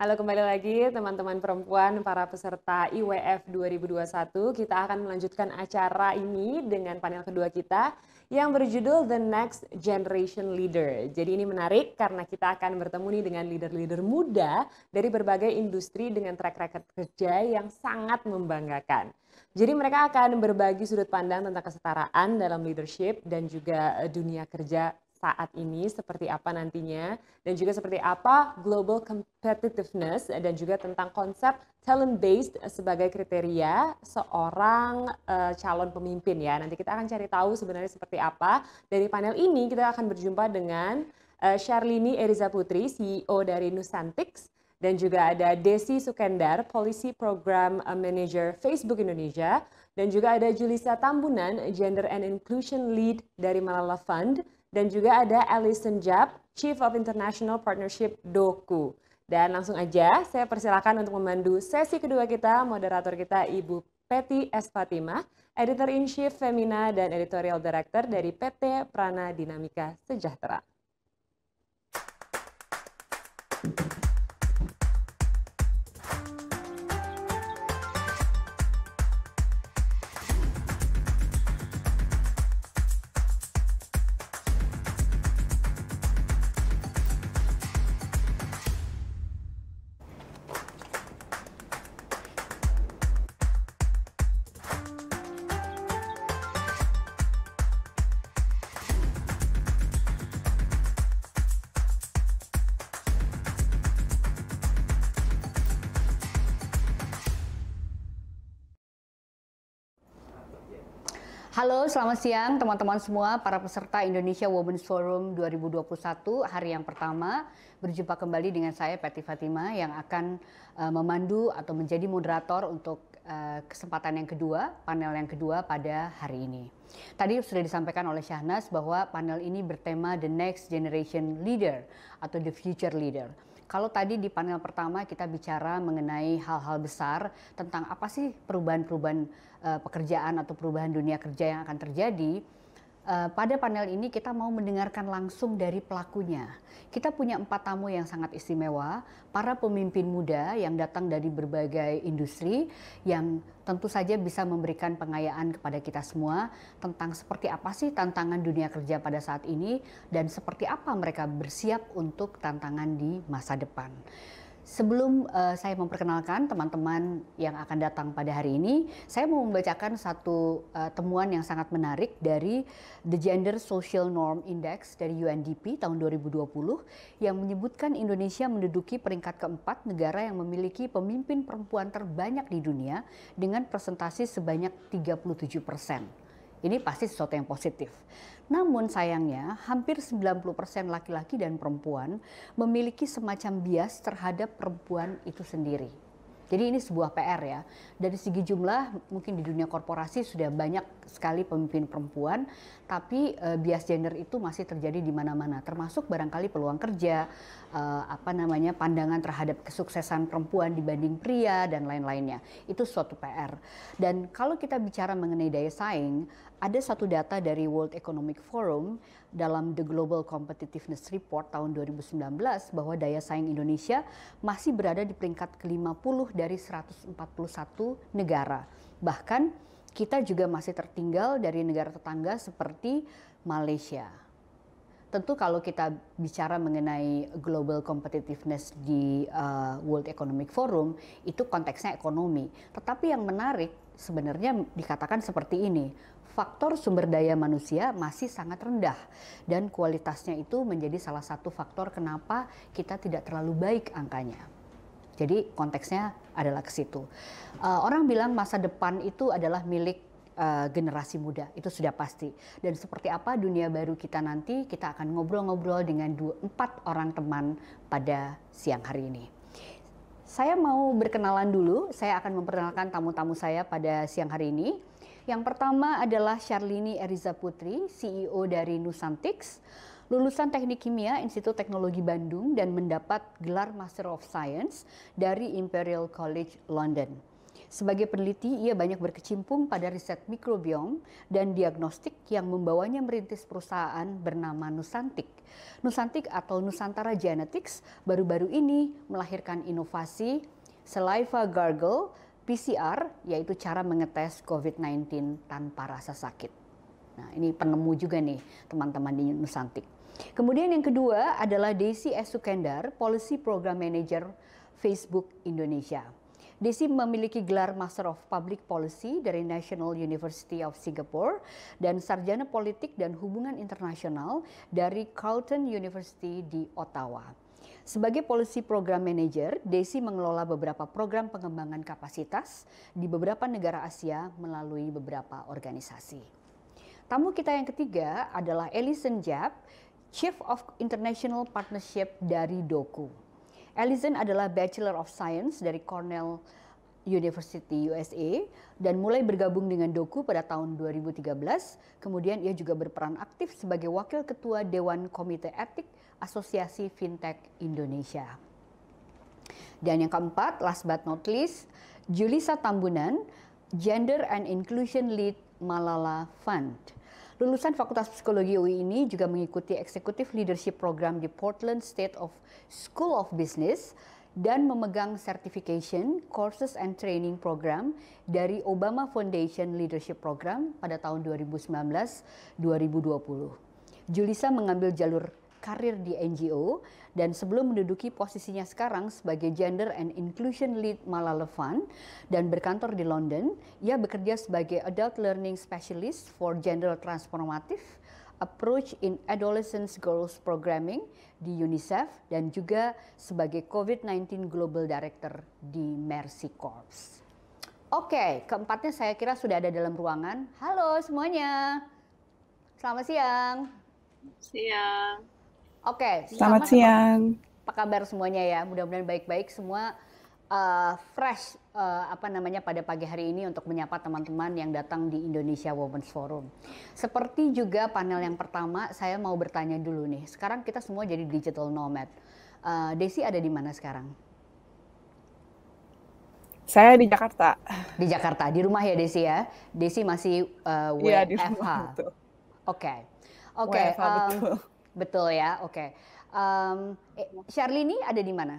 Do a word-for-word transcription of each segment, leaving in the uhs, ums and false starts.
Halo, kembali lagi teman-teman perempuan para peserta I W F dua ribu dua puluh satu. Kita akan melanjutkan acara ini dengan panel kedua kita yang berjudul The Next Generation Leader. Jadi ini menarik karena kita akan bertemu nih dengan leader-leader muda dari berbagai industri dengan track record kerja yang sangat membanggakan. Jadi mereka akan berbagi sudut pandang tentang kesetaraan dalam leadership dan juga dunia kerja saat ini seperti apa nantinya, dan juga seperti apa global competitiveness, dan juga tentang konsep talent based sebagai kriteria seorang uh, calon pemimpin ya. Nanti kita akan cari tahu sebenarnya seperti apa. Dari panel ini kita akan berjumpa dengan uh, Charlini Eriza Putri, C E O dari Nusantics, dan juga ada Desi Sukendar, Policy Program Manager Facebook Indonesia, dan juga ada Julissa Tambunan, Gender and Inclusion Lead dari Malala Fund, dan juga ada Alison Yap, Chief of International Partnership Doku. Dan langsung aja saya persilakan untuk memandu sesi kedua kita, moderator kita Ibu Petty S. Fatimah, Editor-in-Chief Femina dan Editorial Director dari P T Prana Dinamika Sejahtera. Halo, selamat siang teman-teman semua para peserta Indonesia Women's Forum dua ribu dua puluh satu hari yang pertama. Berjumpa kembali dengan saya Petty Fatimah yang akan uh, memandu atau menjadi moderator untuk uh, kesempatan yang kedua, panel yang kedua pada hari ini. Tadi sudah disampaikan oleh Syahnaz bahwa panel ini bertema The Next Generation Leader atau The Future Leader. Kalau tadi di panel pertama kita bicara mengenai hal-hal besar tentang apa sih perubahan-perubahan uh, pekerjaan atau perubahan dunia kerja yang akan terjadi, uh, pada panel ini kita mau mendengarkan langsung dari pelakunya. Kita punya empat tamu yang sangat istimewa, para pemimpin muda yang datang dari berbagai industri yang tentu saja bisa memberikan pengayaan kepada kita semua tentang seperti apa sih tantangan dunia kerja pada saat ini dan seperti apa mereka bersiap untuk tantangan di masa depan. Sebelum uh, saya memperkenalkan teman-teman yang akan datang pada hari ini, saya mau membacakan satu uh, temuan yang sangat menarik dari The Gender Social Norm Index dari U N D P tahun dua ribu dua puluh yang menyebutkan Indonesia menduduki peringkat keempat negara yang memiliki pemimpin perempuan terbanyak di dunia dengan persentase sebanyak tiga puluh tujuh persen. Ini pasti sesuatu yang positif. Namun sayangnya hampir sembilan puluh persen laki-laki dan perempuan memiliki semacam bias terhadap perempuan itu sendiri. Jadi ini sebuah P R ya. Dari segi jumlah mungkin di dunia korporasi sudah banyak sekali pemimpin perempuan, tapi e, bias gender itu masih terjadi di mana-mana, termasuk barangkali peluang kerja, e, apa namanya, pandangan terhadap kesuksesan perempuan dibanding pria dan lain-lainnya. Itu suatu P R. Dan kalau kita bicara mengenai daya saing, ada satu data dari World Economic Forum dalam The Global Competitiveness Report tahun dua ribu sembilan belas bahwa daya saing Indonesia masih berada di peringkat ke lima puluh dari seratus empat puluh satu negara. Bahkan kita juga masih tertinggal dari negara tetangga seperti Malaysia. Tentu kalau kita bicara mengenai global competitiveness di uh, World Economic Forum, itu konteksnya ekonomi. Tetapi yang menarik sebenarnya dikatakan seperti ini, faktor sumber daya manusia masih sangat rendah dan kualitasnya itu menjadi salah satu faktor kenapa kita tidak terlalu baik angkanya. Jadi konteksnya adalah ke situ. Uh, orang bilang masa depan itu adalah milik generasi muda, itu sudah pasti. Dan seperti apa dunia baru kita nanti, kita akan ngobrol-ngobrol dengan dua, empat orang teman pada siang hari ini. Saya mau berkenalan dulu, saya akan memperkenalkan tamu-tamu saya pada siang hari ini. Yang pertama adalah Charlini Eriza Putri, C E O dari Nusantics, lulusan Teknik Kimia Institut Teknologi Bandung dan mendapat gelar Master of Science dari Imperial College London. Sebagai peneliti, ia banyak berkecimpung pada riset mikrobiom dan diagnostik yang membawanya merintis perusahaan bernama Nusantics. Nusantics atau Nusantara Genetics baru-baru ini melahirkan inovasi saliva gargle P C R, yaitu cara mengetes COVID sembilan belas tanpa rasa sakit. Nah, ini penemu juga nih teman-teman di Nusantics. Kemudian yang kedua adalah Desi S. Sukendar, Policy Program Manager Facebook Indonesia. Desi memiliki gelar Master of Public Policy dari National University of Singapore dan Sarjana Politik dan Hubungan Internasional dari Carleton University di Ottawa. Sebagai Policy Program Manager, Desi mengelola beberapa program pengembangan kapasitas di beberapa negara Asia melalui beberapa organisasi. Tamu kita yang ketiga adalah Alison Yap, Chief of International Partnership dari Doku. Alison adalah Bachelor of Science dari Cornell University U S A dan mulai bergabung dengan Doku pada tahun dua ribu tiga belas. Kemudian ia juga berperan aktif sebagai Wakil Ketua Dewan Komite Etik Asosiasi Fintech Indonesia. Dan yang keempat, last but not least, Julissa Tambunan, Gender and Inclusion Lead Malala Fund. Lulusan Fakultas Psikologi U I ini juga mengikuti Executive Leadership Program di Portland State of School of Business dan memegang Certification, Courses and Training Program dari Obama Foundation Leadership Program pada tahun dua ribu sembilan belas sampai dua ribu dua puluh. Julissa mengambil jalur karir di N G O dan sebelum menduduki posisinya sekarang sebagai Gender and Inclusion Lead Malala Fund dan berkantor di London, ia bekerja sebagai Adult Learning Specialist for Gender Transformative Approach in Adolescent Girls Programming di UNICEF dan juga sebagai COVID sembilan belas Global Director di Mercy Corps. Oke, keempatnya saya kira sudah ada dalam ruangan. Halo semuanya, selamat siang. Siang. Oke, selamat siang. Apa kabar semuanya ya? Mudah-mudahan baik-baik semua, uh, fresh uh, apa namanya pada pagi hari ini untuk menyapa teman-teman yang datang di Indonesia Women's Forum. Seperti juga panel yang pertama, saya mau bertanya dulu nih. Sekarang kita semua jadi digital nomad. Uh, Desi ada di mana sekarang? Saya di Jakarta. Di Jakarta, di rumah ya Desi ya. Desi masih uh, W F H. Ya, di rumah, betul. Oke. Oke, okay, um, betul. betul ya. Oke, okay. um, eh, Charlini ada di mana?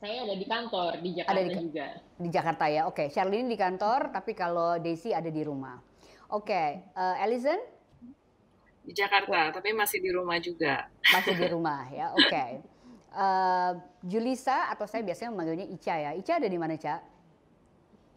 Saya ada di kantor di Jakarta ada di, juga. Di Jakarta ya. Oke, okay. Charlini di kantor, tapi kalau Desi ada di rumah. Oke, okay. uh, Alison di Jakarta, oh. tapi masih di rumah juga. Masih di rumah ya. Oke, okay. uh, Julissa atau saya biasanya memanggilnya Ica ya. Ica ada di mana, Ca?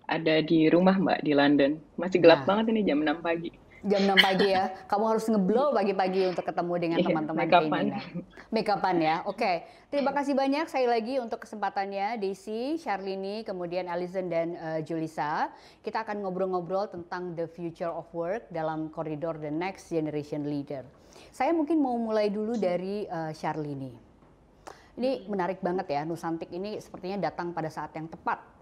Ada di rumah Mbak di London. Masih gelap nah. banget ini jam enam pagi. jam enam pagi ya, kamu harus ngeblow pagi-pagi untuk ketemu dengan teman-teman yeah, Femina. Make-upan ya, oke. Okay. Terima kasih banyak sekali lagi untuk kesempatannya, Desi, Charlini, kemudian Alison dan uh, Julissa. Kita akan ngobrol-ngobrol tentang the future of work dalam koridor the next generation leader. Saya mungkin mau mulai dulu dari uh, Charlini. Ini menarik banget ya, Nusantics ini sepertinya datang pada saat yang tepat.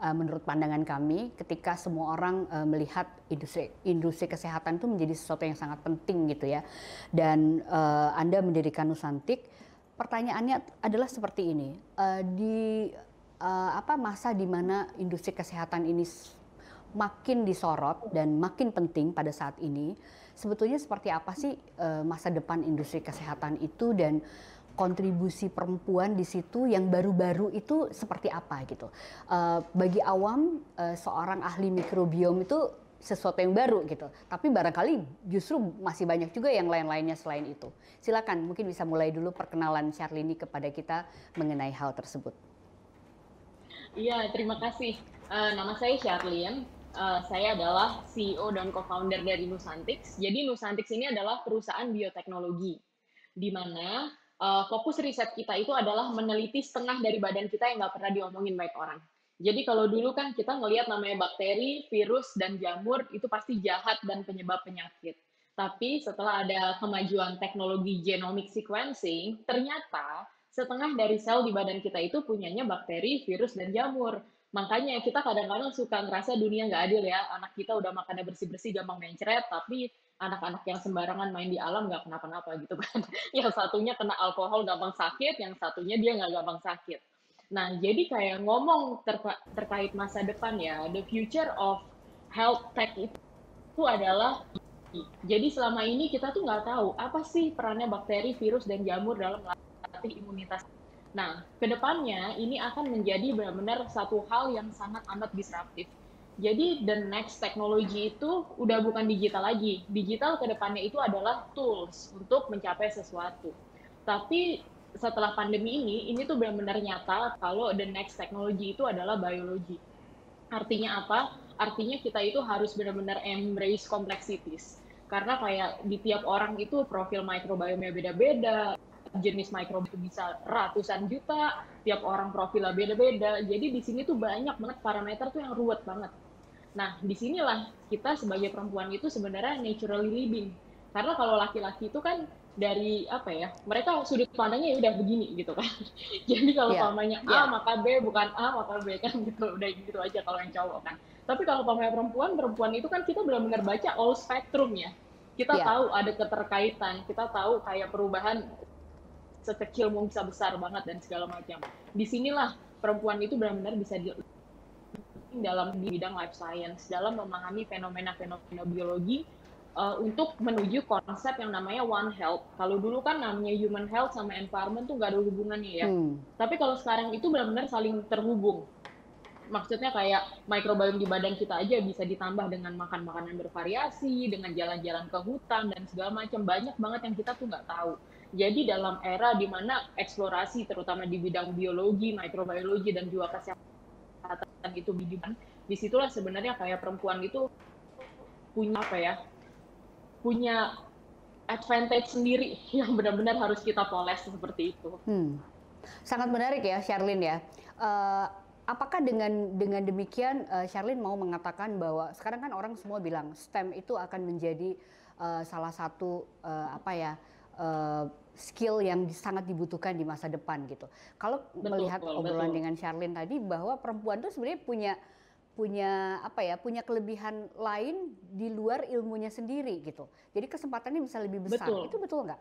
Menurut pandangan kami, ketika semua orang uh, melihat industri, industri kesehatan itu menjadi sesuatu yang sangat penting gitu ya. Dan uh, Anda mendirikan Nusantics, pertanyaannya adalah seperti ini. Uh, di uh, apa masa di mana industri kesehatan ini makin disorot dan makin penting pada saat ini, sebetulnya seperti apa sih uh, masa depan industri kesehatan itu dan kontribusi perempuan di situ yang baru-baru itu seperti apa gitu. Uh, bagi awam uh, seorang ahli mikrobiom itu sesuatu yang baru gitu. Tapi barangkali justru masih banyak juga yang lain-lainnya selain itu. Silakan mungkin bisa mulai dulu perkenalan Charlini kepada kita mengenai hal tersebut. Iya, terima kasih. Uh, nama saya Charlini. Uh, saya adalah C E O dan co-founder dari Nusantics. Jadi Nusantics ini adalah perusahaan bioteknologi di mana Uh, fokus riset kita itu adalah meneliti setengah dari badan kita yang nggak pernah diomongin baik orang. Jadi kalau dulu kan kita ngelihat namanya bakteri, virus, dan jamur itu pasti jahat dan penyebab penyakit. Tapi setelah ada kemajuan teknologi genomic sequencing, ternyata setengah dari sel di badan kita itu punyanya bakteri, virus, dan jamur. Makanya kita kadang-kadang suka ngerasa dunia nggak adil ya, anak kita udah makannya bersih-bersih, gampang mencret, tapi anak-anak yang sembarangan main di alam nggak kenapa-napa gitu kan. Yang satunya kena alkohol gampang sakit, yang satunya dia nggak gampang sakit. Nah, jadi kayak ngomong terka- terkait masa depan ya, the future of health tech itu adalah, jadi selama ini kita tuh nggak tahu apa sih perannya bakteri, virus, dan jamur dalam melatih imunitas. Nah, kedepannya ini akan menjadi benar-benar satu hal yang sangat amat disruptif. Jadi the next technology itu udah bukan digital lagi. Digital kedepannya itu adalah tools untuk mencapai sesuatu. Tapi setelah pandemi ini, ini tuh benar-benar nyata kalau the next technology itu adalah biologi. Artinya apa? Artinya kita itu harus benar-benar embrace complexities. Karena kayak di tiap orang itu profil microbiome-nya beda-beda, jenis mikrobiom bisa ratusan juta, tiap orang profilnya beda-beda. Jadi di sini tuh banyak banget parameter tuh yang ruwet banget. Nah, di sinilah kita sebagai perempuan itu sebenarnya naturally living. Karena kalau laki-laki itu kan dari apa ya, mereka sudut pandangnya udah begini gitu kan. Jadi kalau yeah. pamannya A yeah. maka B, bukan A maka B kan gitu, udah gitu aja kalau yang cowok kan. Tapi kalau pamannya perempuan, perempuan itu kan kita benar-benar baca all spectrum ya. Kita yeah. tahu ada keterkaitan, kita tahu kayak perubahan sekecil mungkin bisa besar banget dan segala macam. Di sinilah perempuan itu benar-benar bisa di dalam di bidang life science, dalam memahami fenomena-fenomena biologi, Uh, untuk menuju konsep yang namanya One Health. Kalau dulu kan namanya Human Health sama Environment tuh nggak ada hubungannya ya. Hmm. Tapi kalau sekarang itu benar-benar saling terhubung. Maksudnya kayak mikrobiom di badan kita aja bisa ditambah dengan makan makanan bervariasi, dengan jalan-jalan ke hutan dan segala macam. Banyak banget yang kita tuh nggak tahu. Jadi dalam era di mana eksplorasi terutama di bidang biologi, mikrobiologi dan juga kesehatan itu bidikan, disitulah sebenarnya kayak perempuan itu punya apa ya? punya advantage sendiri yang benar-benar harus kita poles seperti itu. Hmm. Sangat menarik ya, Charlini ya. Uh, apakah dengan dengan demikian uh, Charlini mau mengatakan bahwa sekarang kan orang semua bilang STEM itu akan menjadi uh, salah satu uh, apa ya uh, skill yang sangat dibutuhkan di masa depan gitu. Kalau betul, melihat betul, obrolan betul. dengan Charlini tadi bahwa perempuan itu sebenarnya punya punya apa ya punya kelebihan lain di luar ilmunya sendiri gitu. Jadi kesempatannya bisa lebih besar. Betul. Itu betul nggak?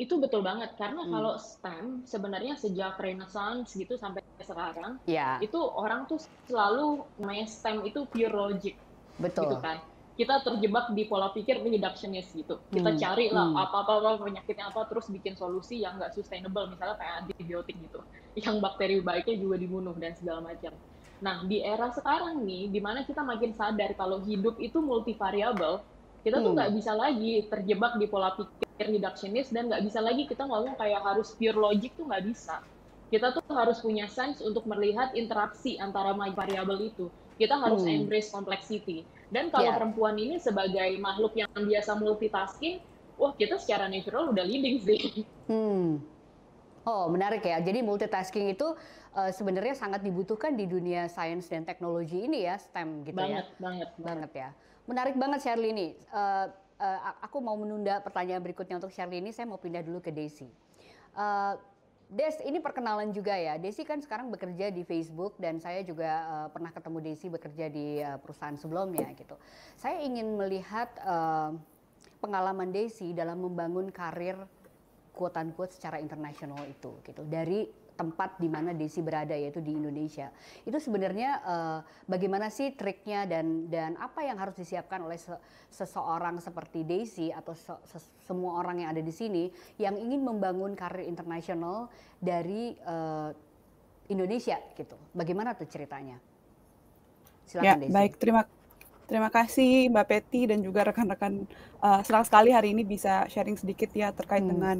Itu betul banget karena hmm. kalau STEM sebenarnya sejak Renaissance gitu sampai sekarang ya. Itu orang tuh selalu namanya STEM itu pure logic. Betul. Gitu kan. Kita terjebak di pola pikir reductionist gitu. Kita hmm. cari lah hmm. apa-apa penyakitnya apa terus bikin solusi yang nggak sustainable misalnya kayak antibiotik gitu. Yang bakteri baiknya juga dibunuh dan segala macam. Nah, di era sekarang nih, di mana kita makin sadar kalau hidup itu multivariabel, kita tuh nggak hmm. bisa lagi terjebak di pola pikir reductionist dan nggak bisa lagi kita ngomong kayak harus pure logic tuh nggak bisa. Kita tuh harus punya sense untuk melihat interaksi antara variabel itu. Kita harus hmm. embrace complexity. Dan kalau yeah. perempuan ini sebagai makhluk yang biasa multitasking, wah kita secara natural udah leading sih. Hmm. Oh, menarik ya. Jadi multitasking itu uh, sebenarnya sangat dibutuhkan di dunia sains dan teknologi ini ya, STEM gitu banget, ya. Banget, banget, banget ya. Menarik banget Charlini. Uh, uh, aku mau menunda pertanyaan berikutnya untuk Charlini. Saya mau pindah dulu ke Desi. Uh, Des, ini perkenalan juga ya. Desi kan sekarang bekerja di Facebook dan saya juga uh, pernah ketemu Desi bekerja di uh, perusahaan sebelumnya gitu. Saya ingin melihat uh, pengalaman Desi dalam membangun karir quote-unquote secara internasional itu gitu dari tempat di mana Desi berada yaitu di Indonesia. Itu sebenarnya uh, bagaimana sih triknya dan dan apa yang harus disiapkan oleh se- seseorang seperti Desi atau se- se- semua orang yang ada di sini yang ingin membangun karir internasional dari uh, Indonesia gitu. Bagaimana tuh ceritanya? Silakan ya, Desi. Baik, terima Terima kasih Mbak Petty dan juga rekan-rekan. Uh, senang sekali hari ini bisa sharing sedikit ya terkait hmm. dengan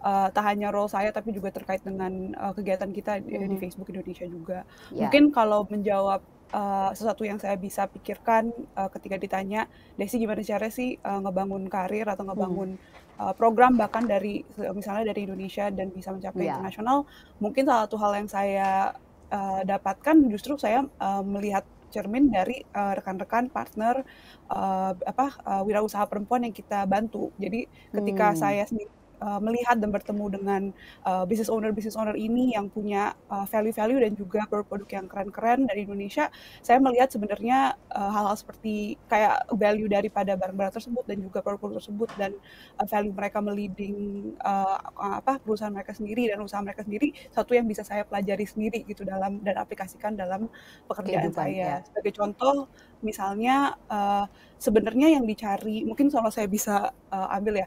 uh, tak hanya role saya tapi juga terkait dengan uh, kegiatan kita di, hmm. di Facebook Indonesia juga. Yeah. Mungkin kalau menjawab uh, sesuatu yang saya bisa pikirkan uh, ketika ditanya, Desi gimana cara sih uh, ngebangun karir atau ngebangun hmm. uh, program bahkan dari misalnya dari Indonesia dan bisa mencapai yeah. internasional, mungkin salah satu hal yang saya uh, dapatkan justru saya uh, melihat cermin dari uh, rekan-rekan partner uh, apa uh, wirausaha perempuan yang kita bantu. Jadi ketika hmm. saya sendiri uh, melihat dan bertemu dengan uh, business owner business owner ini yang punya uh, value-value dan juga produk-produk yang keren-keren dari Indonesia, saya melihat sebenarnya uh, hal-hal seperti kayak value daripada barang-barang tersebut dan juga produk-produk tersebut dan uh, value mereka meliding uh, apa perusahaan mereka sendiri dan usaha mereka sendiri, satu yang bisa saya pelajari sendiri gitu dalam dan aplikasikan dalam pekerjaan Kehidupan, saya. Ya. Sebagai contoh misalnya uh, sebenarnya yang dicari, mungkin kalau saya bisa uh, ambil ya,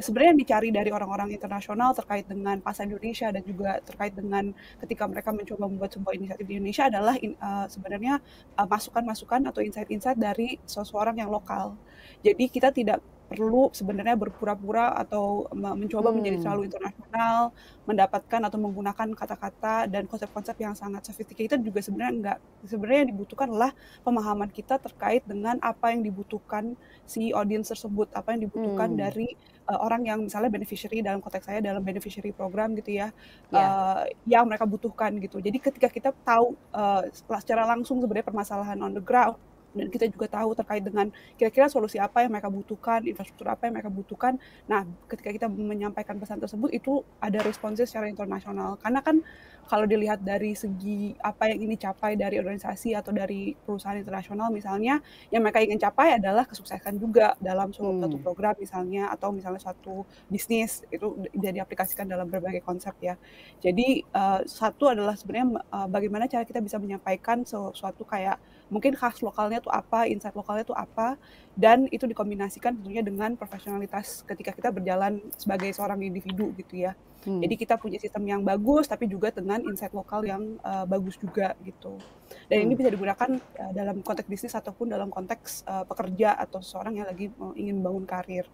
sebenarnya yang dicari dari orang-orang internasional terkait dengan pasar Indonesia dan juga terkait dengan ketika mereka mencoba membuat sebuah inisiatif di Indonesia adalah in, uh, sebenarnya uh, masukan-masukan atau insight-insight dari seseorang yang lokal. Jadi kita tidak perlu sebenarnya berpura-pura atau mencoba hmm. menjadi terlalu internasional, mendapatkan atau menggunakan kata-kata dan konsep-konsep yang sangat sophisticated juga sebenarnya enggak. Sebenarnya yang dibutuhkan adalah pemahaman kita terkait dengan apa yang dibutuhkan si audience tersebut, apa yang dibutuhkan hmm. dari uh, orang yang misalnya beneficiary, dalam konteks saya dalam beneficiary program gitu ya, yeah. uh, yang mereka butuhkan gitu. Jadi ketika kita tahu uh, secara langsung sebenarnya permasalahan on the ground, dan kita juga tahu terkait dengan kira-kira solusi apa yang mereka butuhkan, infrastruktur apa yang mereka butuhkan. Nah, ketika kita menyampaikan pesan tersebut, itu ada responsnya secara internasional. Karena kan kalau dilihat dari segi apa yang ingin dicapai dari organisasi atau dari perusahaan internasional misalnya, yang mereka ingin capai adalah kesuksesan juga dalam suatu hmm. program misalnya, atau misalnya suatu bisnis, itu jadi aplikasikan dalam berbagai konsep ya. Jadi, uh, satu adalah sebenarnya uh, bagaimana cara kita bisa menyampaikan sesuatu kayak mungkin khas lokalnya itu apa, insight lokalnya itu apa, dan itu dikombinasikan tentunya dengan profesionalitas ketika kita berjalan sebagai seorang individu gitu ya. Hmm. Jadi kita punya sistem yang bagus, tapi juga dengan insight lokal yang uh, bagus juga gitu. Dan hmm. ini bisa digunakan uh, dalam konteks bisnis ataupun dalam konteks uh, pekerja atau seorang yang lagi uh, ingin membangun karir.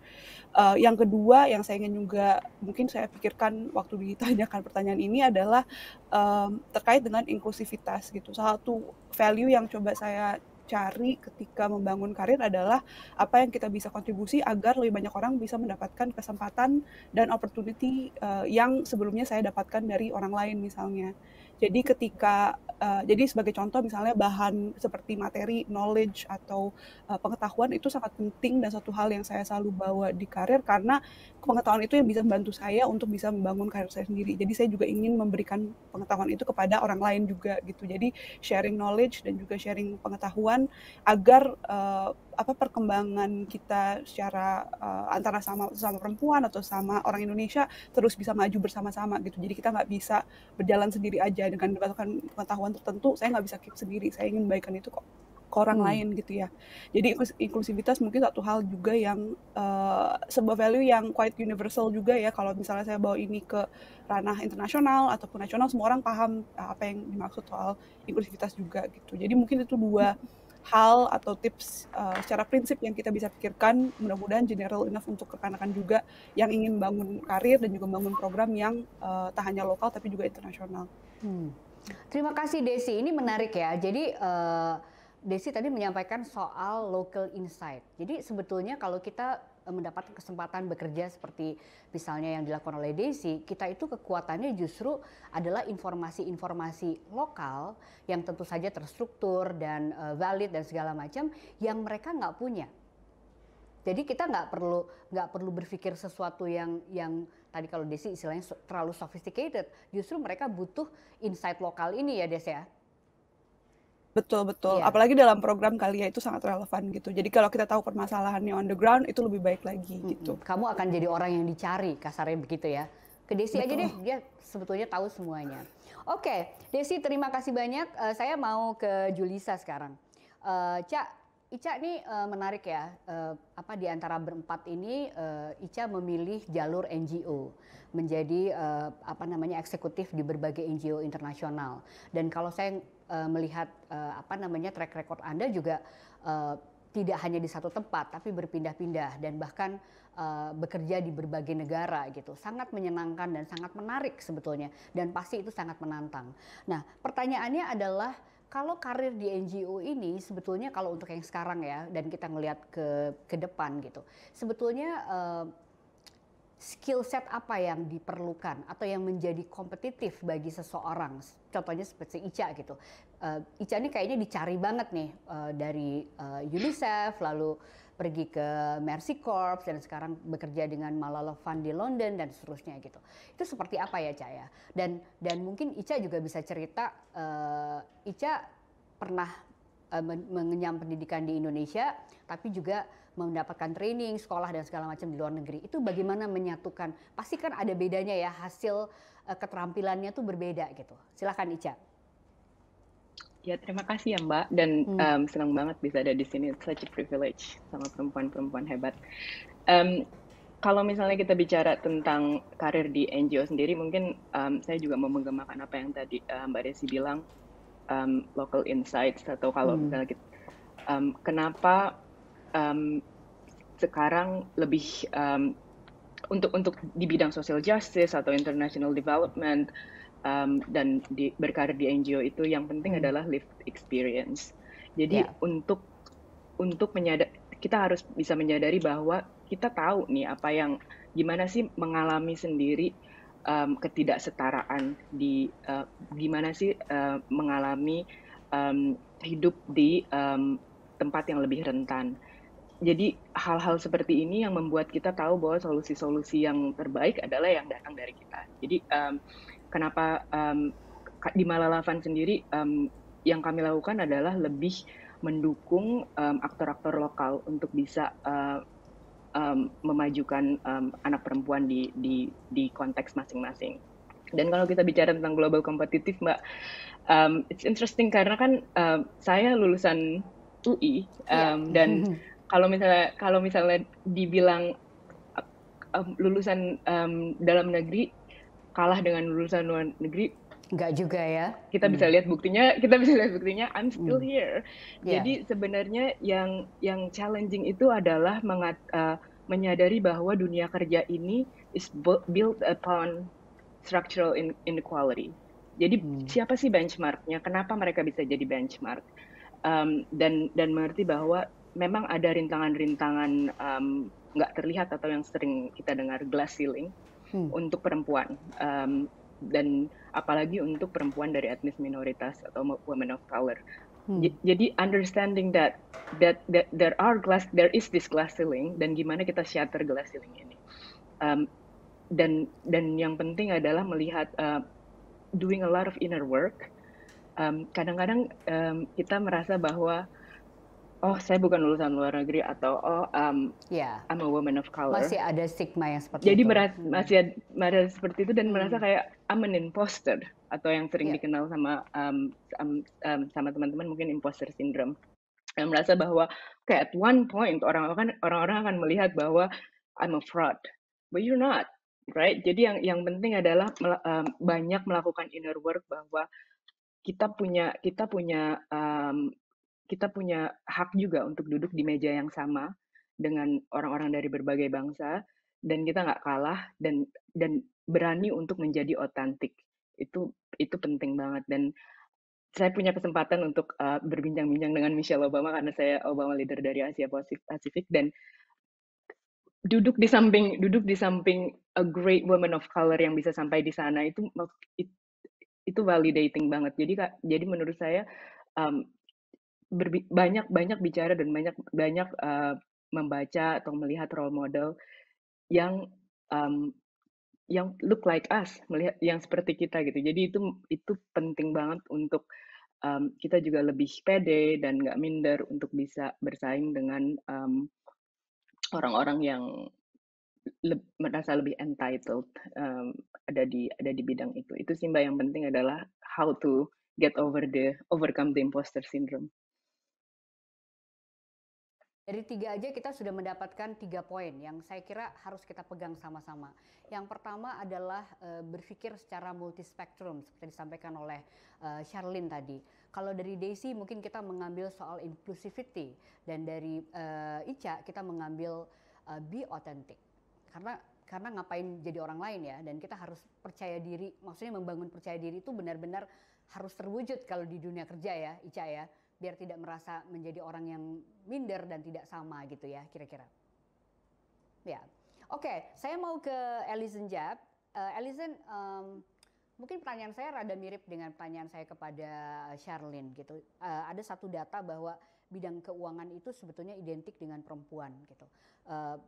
Uh, yang kedua yang saya ingin juga mungkin saya pikirkan waktu ditanyakan pertanyaan ini adalah um, terkait dengan inklusivitas gitu. Salah satu value yang coba saya saya cari ketika membangun karir adalah apa yang kita bisa kontribusi agar lebih banyak orang bisa mendapatkan kesempatan dan opportunity uh, yang sebelumnya saya dapatkan dari orang lain misalnya. Jadi ketika Uh, jadi sebagai contoh misalnya bahan seperti materi, knowledge, atau uh, pengetahuan itu sangat penting dan satu hal yang saya selalu bawa di karir karena pengetahuan itu yang bisa membantu saya untuk bisa membangun karir saya sendiri. Jadi saya juga ingin memberikan pengetahuan itu kepada orang lain juga gitu. Jadi sharing knowledge dan juga sharing pengetahuan agar uh, apa perkembangan kita secara uh, antara sama sama perempuan atau sama orang Indonesia terus bisa maju bersama-sama gitu. Jadi kita nggak bisa berjalan sendiri aja dengan mendapatkan pengetahuan tertentu. Saya nggak bisa keep sendiri. Saya ingin membagikan itu kok ke orang hmm. lain gitu ya. Jadi inklusivitas mungkin satu hal juga yang uh, sebuah value yang quite universal juga ya. Kalau misalnya saya bawa ini ke ranah internasional ataupun nasional, semua orang paham apa yang dimaksud soal inklusivitas juga gitu. Jadi mungkin itu dua hal atau tips uh, secara prinsip yang kita bisa pikirkan, mudah-mudahan general enough untuk rekan-rekan juga yang ingin bangun karir dan juga bangun program yang uh, tak hanya lokal tapi juga internasional. Hmm. Terima kasih Desi, ini menarik ya. Jadi uh, Desi tadi menyampaikan soal local insight. Jadi sebetulnya kalau kita mendapatkan kesempatan bekerja seperti misalnya yang dilakukan oleh Desi, kita itu kekuatannya justru adalah informasi-informasi lokal yang tentu saja terstruktur dan valid dan segala macam yang mereka nggak punya. Jadi kita nggak perlu nggak perlu berpikir sesuatu yang yang tadi kalau Desi istilahnya terlalu sophisticated. Justru mereka butuh insight lokal ini ya Desi ya. Betul, betul. Yeah. Apalagi dalam program kali ya itu sangat relevan gitu. Jadi kalau kita tahu permasalahannya on the ground itu lebih baik lagi mm-hmm. gitu. Kamu akan jadi orang yang dicari, kasarnya begitu ya. Ke Desi betul. Aja deh, dia sebetulnya tahu semuanya. Oke, okay. Desi terima kasih banyak. Uh, saya mau ke Julissa sekarang. Uh, Ica, Ica nih uh, menarik ya. Uh, apa di antara berempat ini uh, Ica memilih jalur N G O. Menjadi uh, apa namanya eksekutif di berbagai N G O internasional. Dan kalau saya uh, melihat uh, apa namanya track record Anda juga uh, tidak hanya di satu tempat tapi berpindah-pindah dan bahkan uh, bekerja di berbagai negara gitu. Sangat menyenangkan dan sangat menarik sebetulnya dan pasti itu sangat menantang. Nah, pertanyaannya adalah kalau karir di N G O ini sebetulnya kalau untuk yang sekarang ya dan kita ngelihat ke ke depan gitu. Sebetulnya uh, skill set apa yang diperlukan atau yang menjadi kompetitif bagi seseorang, contohnya seperti Ica gitu. Uh, Ica ini kayaknya dicari banget nih uh, dari uh, UNICEF, lalu pergi ke Mercy Corps dan sekarang bekerja dengan Malala Fund di London dan seterusnya gitu. Itu seperti apa ya, Ca ya? Dan dan mungkin Ica juga bisa cerita, uh, Ica pernah uh, mengenyam pendidikan di Indonesia, tapi juga mendapatkan training, sekolah dan segala macam di luar negeri. Itu bagaimana menyatukan? Pasti kan ada bedanya ya, hasil uh, keterampilannya tuh berbeda gitu. Silakan Ica. Ya, terima kasih ya Mbak, dan hmm. um, senang banget bisa ada di sini, such a privilege sama perempuan-perempuan hebat. Um, kalau misalnya kita bicara tentang karir di N G O sendiri, mungkin um, saya juga mau menggemakan apa yang tadi uh, Mbak Desi bilang, um, local insights, atau kalau hmm. misalnya kita, um, kenapa um, sekarang lebih um, untuk untuk di bidang social justice atau international development, Um, dan di, berkarir di N G O itu yang penting hmm. adalah lived experience. Jadi yeah. untuk untuk menyadari, kita harus bisa menyadari bahwa kita tahu nih apa yang, gimana sih mengalami sendiri um, ketidaksetaraan di uh, gimana sih uh, mengalami um, hidup di um, tempat yang lebih rentan. Jadi hal-hal seperti ini yang membuat kita tahu bahwa solusi-solusi yang terbaik adalah yang datang dari kita. Jadi um, kenapa um, di Malala Fund sendiri um, yang kami lakukan adalah lebih mendukung um, aktor-aktor lokal untuk bisa uh, um, memajukan um, anak perempuan di, di, di konteks masing-masing. Dan kalau kita bicara tentang global kompetitif, Mbak, um, it's interesting karena kan um, saya lulusan U I um, yeah. dan kalau misalnya kalau misalnya dibilang um, lulusan um, dalam negeri kalah dengan lulusan luar negeri, nggak juga ya. Kita bisa hmm. lihat buktinya, kita bisa lihat buktinya, I'm still hmm. here. Yeah. Jadi sebenarnya yang yang challenging itu adalah mengat, uh, menyadari bahwa dunia kerja ini is built upon structural inequality. Jadi hmm. siapa sih benchmarknya? Kenapa mereka bisa jadi benchmark? Um, dan dan mengerti bahwa memang ada rintangan-rintangan um, nggak terlihat atau yang sering kita dengar glass ceiling. Hmm. Untuk perempuan, um, dan apalagi untuk perempuan dari etnis minoritas atau women of color. Hmm. Jadi understanding that, that that there are glass, there is this glass ceiling, dan gimana kita shatter glass ceiling ini. Um, dan dan yang penting adalah melihat uh, doing a lot of inner work. Um, kadang-kadang um, kita merasa bahwa oh, saya bukan lulusan luar negeri, atau oh, um, yeah. I'm a woman of color. Masih ada stigma yang seperti Jadi itu. Jadi merasa, hmm. masih ada, merasa seperti itu dan hmm. merasa kayak I'm an imposter, atau yang sering yeah. dikenal sama um, um, um, sama teman-teman mungkin imposter syndrome. Yang merasa bahwa kayak at one point orang-orang orang-orang akan melihat bahwa I'm a fraud, but you're not, right? Jadi yang yang penting adalah um, banyak melakukan inner work, bahwa kita punya kita punya um, kita punya hak juga untuk duduk di meja yang sama dengan orang-orang dari berbagai bangsa, dan kita nggak kalah, dan dan berani untuk menjadi otentik. Itu itu penting banget, dan saya punya kesempatan untuk uh, berbincang-bincang dengan Michelle Obama karena saya Obama leader dari Asia Pasifik, dan duduk di samping duduk di samping a great woman of color yang bisa sampai di sana, itu itu validating banget. Jadi jadi menurut saya um, banyak-banyak bicara dan banyak-banyak uh, membaca atau melihat role model yang um, yang look like us, melihat yang seperti kita gitu. Jadi itu itu penting banget untuk um, kita juga lebih pede dan nggak minder untuk bisa bersaing dengan um, orang-orang yang le merasa lebih entitled um, ada di ada di bidang itu. Itu sih Mbak, yang penting adalah how to get over the overcome the imposter syndrome. Dari tiga aja kita sudah mendapatkan tiga poin yang saya kira harus kita pegang sama-sama. Yang pertama adalah e, berpikir secara multispektrum seperti disampaikan oleh e, Charlini tadi. Kalau dari Desi mungkin kita mengambil soal inclusivity, dan dari e, Ica kita mengambil e, be authentic. Karena karena ngapain jadi orang lain ya, dan kita harus percaya diri, maksudnya membangun percaya diri itu benar-benar harus terwujud kalau di dunia kerja ya, Ica ya, biar tidak merasa menjadi orang yang minder dan tidak sama gitu ya, kira-kira. Ya, oke, okay, saya mau ke Alison Yap. Uh, Alison, um, Mungkin pertanyaan saya rada mirip dengan pertanyaan saya kepada Charlene gitu. Uh, ada satu data bahwa bidang keuangan itu sebetulnya identik dengan perempuan gitu. Uh,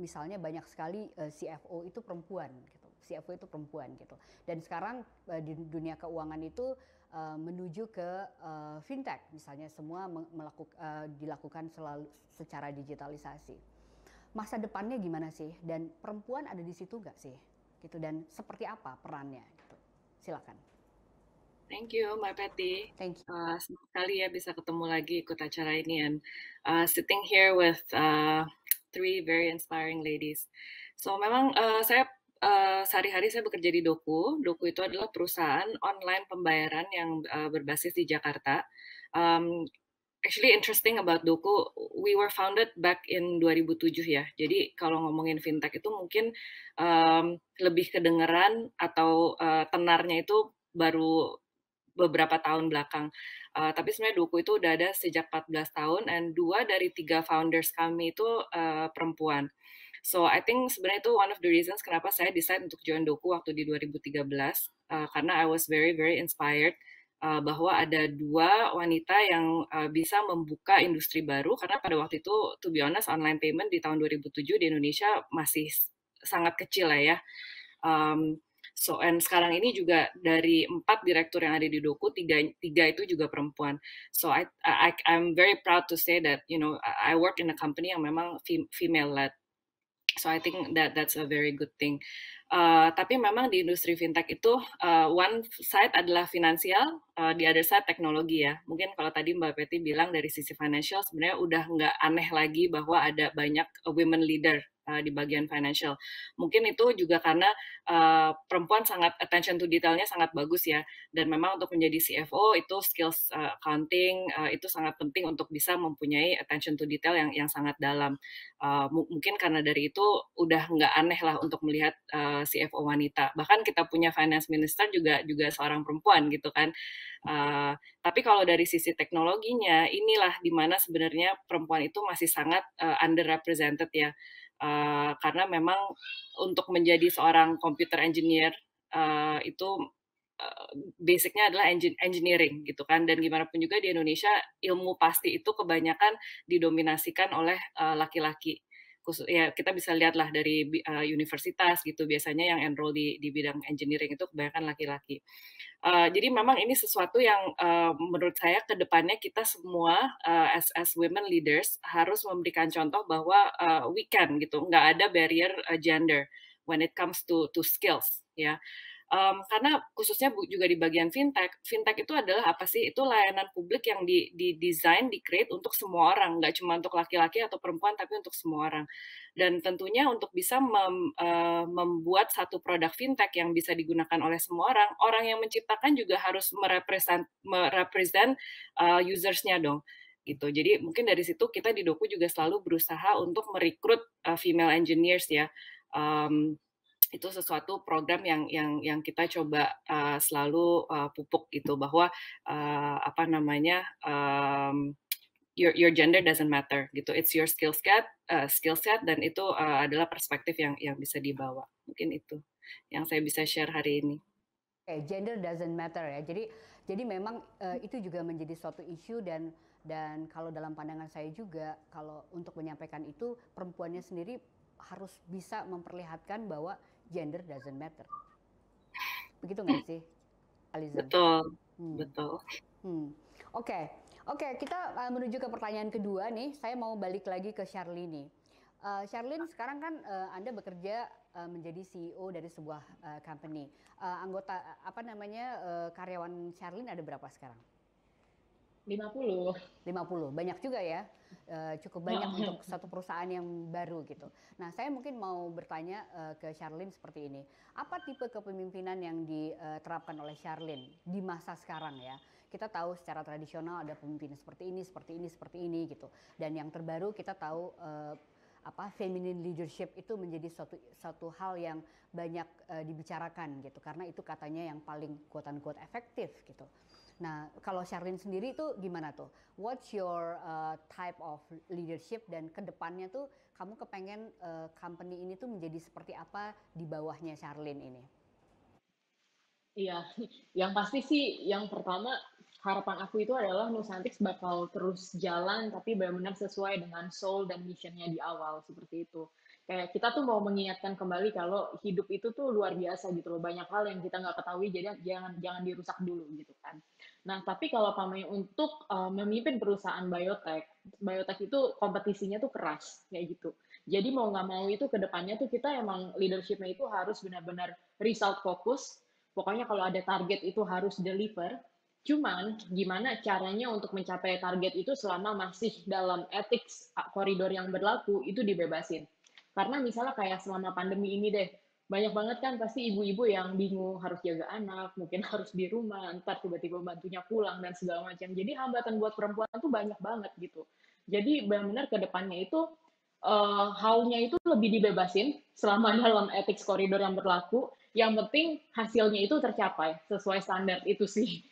misalnya banyak sekali uh, C F O itu perempuan gitu. C F O itu perempuan gitu. Dan sekarang uh, di dunia keuangan itu uh, menuju ke uh, fintech, misalnya semua melaku, uh, dilakukan selalu secara digitalisasi. Masa depannya gimana sih? Dan perempuan ada di situ nggak sih? Gitu dan seperti apa perannya? Gitu. Silakan. Thank you, Mbak Petty. Thank you. Uh, senang sekali ya bisa ketemu lagi ikut acara ini and uh, sitting here with uh, three very inspiring ladies. So memang uh, saya uh, sehari-hari saya bekerja di Doku. Doku itu adalah perusahaan online pembayaran yang uh, berbasis di Jakarta. Um, Actually interesting about Doku, we were founded back in dua ribu tujuh ya. Jadi kalau ngomongin fintech itu mungkin um, lebih kedengeran atau uh, tenarnya itu baru beberapa tahun belakang. Uh, tapi sebenarnya Doku itu udah ada sejak empat belas tahun dan dua dari tiga founders kami itu uh, perempuan. So I think sebenarnya itu one of the reasons kenapa saya decide untuk join Doku waktu di dua ribu tiga belas uh, karena I was very very inspired. Uh, bahwa ada dua wanita yang uh, bisa membuka industri baru karena pada waktu itu, to be honest, online payment di tahun dua ribu tujuh di Indonesia masih sangat kecil lah ya. Um, so and sekarang ini juga dari empat direktur yang ada di Doku, tiga tiga itu juga perempuan. So I, I I'm very proud to say that you know I work in a company yang memang female led. So I think that that's a very good thing. Uh, tapi memang di industri fintech itu uh, one side adalah finansial, uh, the other side teknologi ya. Mungkin kalau tadi Mbak Petty bilang dari sisi financial sebenarnya udah nggak aneh lagi bahwa ada banyak women leader uh, di bagian financial. Mungkin itu juga karena uh, perempuan sangat attention to detailnya sangat bagus ya. Dan memang untuk menjadi C F O itu skills uh, accounting uh, itu sangat penting untuk bisa mempunyai attention to detail yang yang sangat dalam. Uh, mungkin karena dari itu udah nggak aneh lah untuk melihat uh, C F O wanita, bahkan kita punya finance minister juga juga seorang perempuan gitu kan. Uh, tapi kalau dari sisi teknologinya, inilah dimana sebenarnya perempuan itu masih sangat uh, underrepresented ya, uh, karena memang untuk menjadi seorang computer engineer uh, itu uh, basicnya adalah engineering gitu kan. Dan gimana pun juga di Indonesia ilmu pasti itu kebanyakan didominasikan oleh uh, laki-laki. Khusus, ya kita bisa lihatlah dari uh, universitas gitu biasanya yang enroll di, di bidang engineering itu kebanyakan laki-laki. Uh, jadi memang ini sesuatu yang uh, menurut saya kedepannya kita semua uh, as, as women leaders harus memberikan contoh bahwa uh, we can gitu, nggak ada barrier uh, gender when it comes to to skills ya. Um, karena khususnya juga di bagian fintech, fintech itu adalah apa sih? Itu layanan publik yang di, di desain, di create untuk semua orang, nggak cuma untuk laki-laki atau perempuan, tapi untuk semua orang. Dan tentunya untuk bisa mem, uh, membuat satu produk fintech yang bisa digunakan oleh semua orang, orang yang menciptakan juga harus merepresent, merepresent uh, usersnya dong. Gitu. Jadi mungkin dari situ kita di Doku juga selalu berusaha untuk merekrut uh, female engineers ya. Um, itu sesuatu program yang yang yang kita coba uh, selalu uh, pupuk gitu bahwa uh, apa namanya um, your your gender doesn't matter gitu, it's your skill set uh, skill set dan itu uh, adalah perspektif yang yang bisa dibawa. Mungkin itu yang saya bisa share hari ini. Oke, okay, gender doesn't matter ya, jadi jadi memang uh, itu juga menjadi suatu isu dan dan kalau dalam pandangan saya juga kalau untuk menyampaikan itu perempuannya sendiri harus bisa memperlihatkan bahwa gender doesn't matter. Begitu nggak sih, Aliza? Betul, hmm. betul. Hmm. Oke, okay. oke okay, kita uh, menuju ke pertanyaan kedua nih. Saya mau balik lagi ke Charlini. Uh, Charlini, sekarang kan uh, Anda bekerja uh, menjadi C E O dari sebuah uh, company. Uh, anggota apa namanya uh, karyawan Charlini ada berapa sekarang? lima puluh. lima puluh, banyak juga ya. Uh, cukup banyak untuk satu perusahaan yang baru gitu. Nah, saya mungkin mau bertanya uh, ke Charlini seperti ini. Apa tipe kepemimpinan yang diterapkan oleh Charlini di masa sekarang ya? Kita tahu secara tradisional ada pemimpin seperti ini, seperti ini, seperti ini gitu. Dan yang terbaru kita tahu uh, apa feminine leadership itu menjadi suatu satu hal yang banyak uh, dibicarakan gitu. Karena itu katanya yang paling quote-unquote efektif gitu. Nah, kalau Charlini sendiri itu gimana tuh? What's your uh, type of leadership dan kedepannya tuh kamu kepengen uh, company ini tuh menjadi seperti apa di bawahnya Charlini ini? Iya, yang pasti sih yang pertama harapan aku itu adalah Nusantics bakal terus jalan tapi benar-benar sesuai dengan soul dan missionnya di awal, seperti itu. Kayak kita tuh mau mengingatkan kembali kalau hidup itu tuh luar biasa gitu loh. Banyak hal yang kita nggak ketahui, jadi jangan jangan dirusak dulu gitu kan. Nah, tapi kalau pamannya untuk uh, memimpin perusahaan biotech, biotech itu kompetisinya tuh keras, kayak gitu. Jadi mau nggak mau itu ke depannya tuh kita emang leadership-nya itu harus benar-benar result fokus. Pokoknya kalau ada target itu harus deliver. Cuman gimana caranya untuk mencapai target itu selama masih dalam ethics koridor yang berlaku itu dibebasin. Karena misalnya kayak selama pandemi ini deh, banyak banget kan pasti ibu-ibu yang bingung harus jaga anak, mungkin harus di rumah, ntar tiba-tiba bantunya pulang dan segala macam. Jadi hambatan buat perempuan tuh banyak banget gitu. Jadi benar-benar ke depannya itu, uh, haulnya itu lebih dibebasin selama dalam ethics koridor yang berlaku. Yang penting hasilnya itu tercapai sesuai standar itu sih.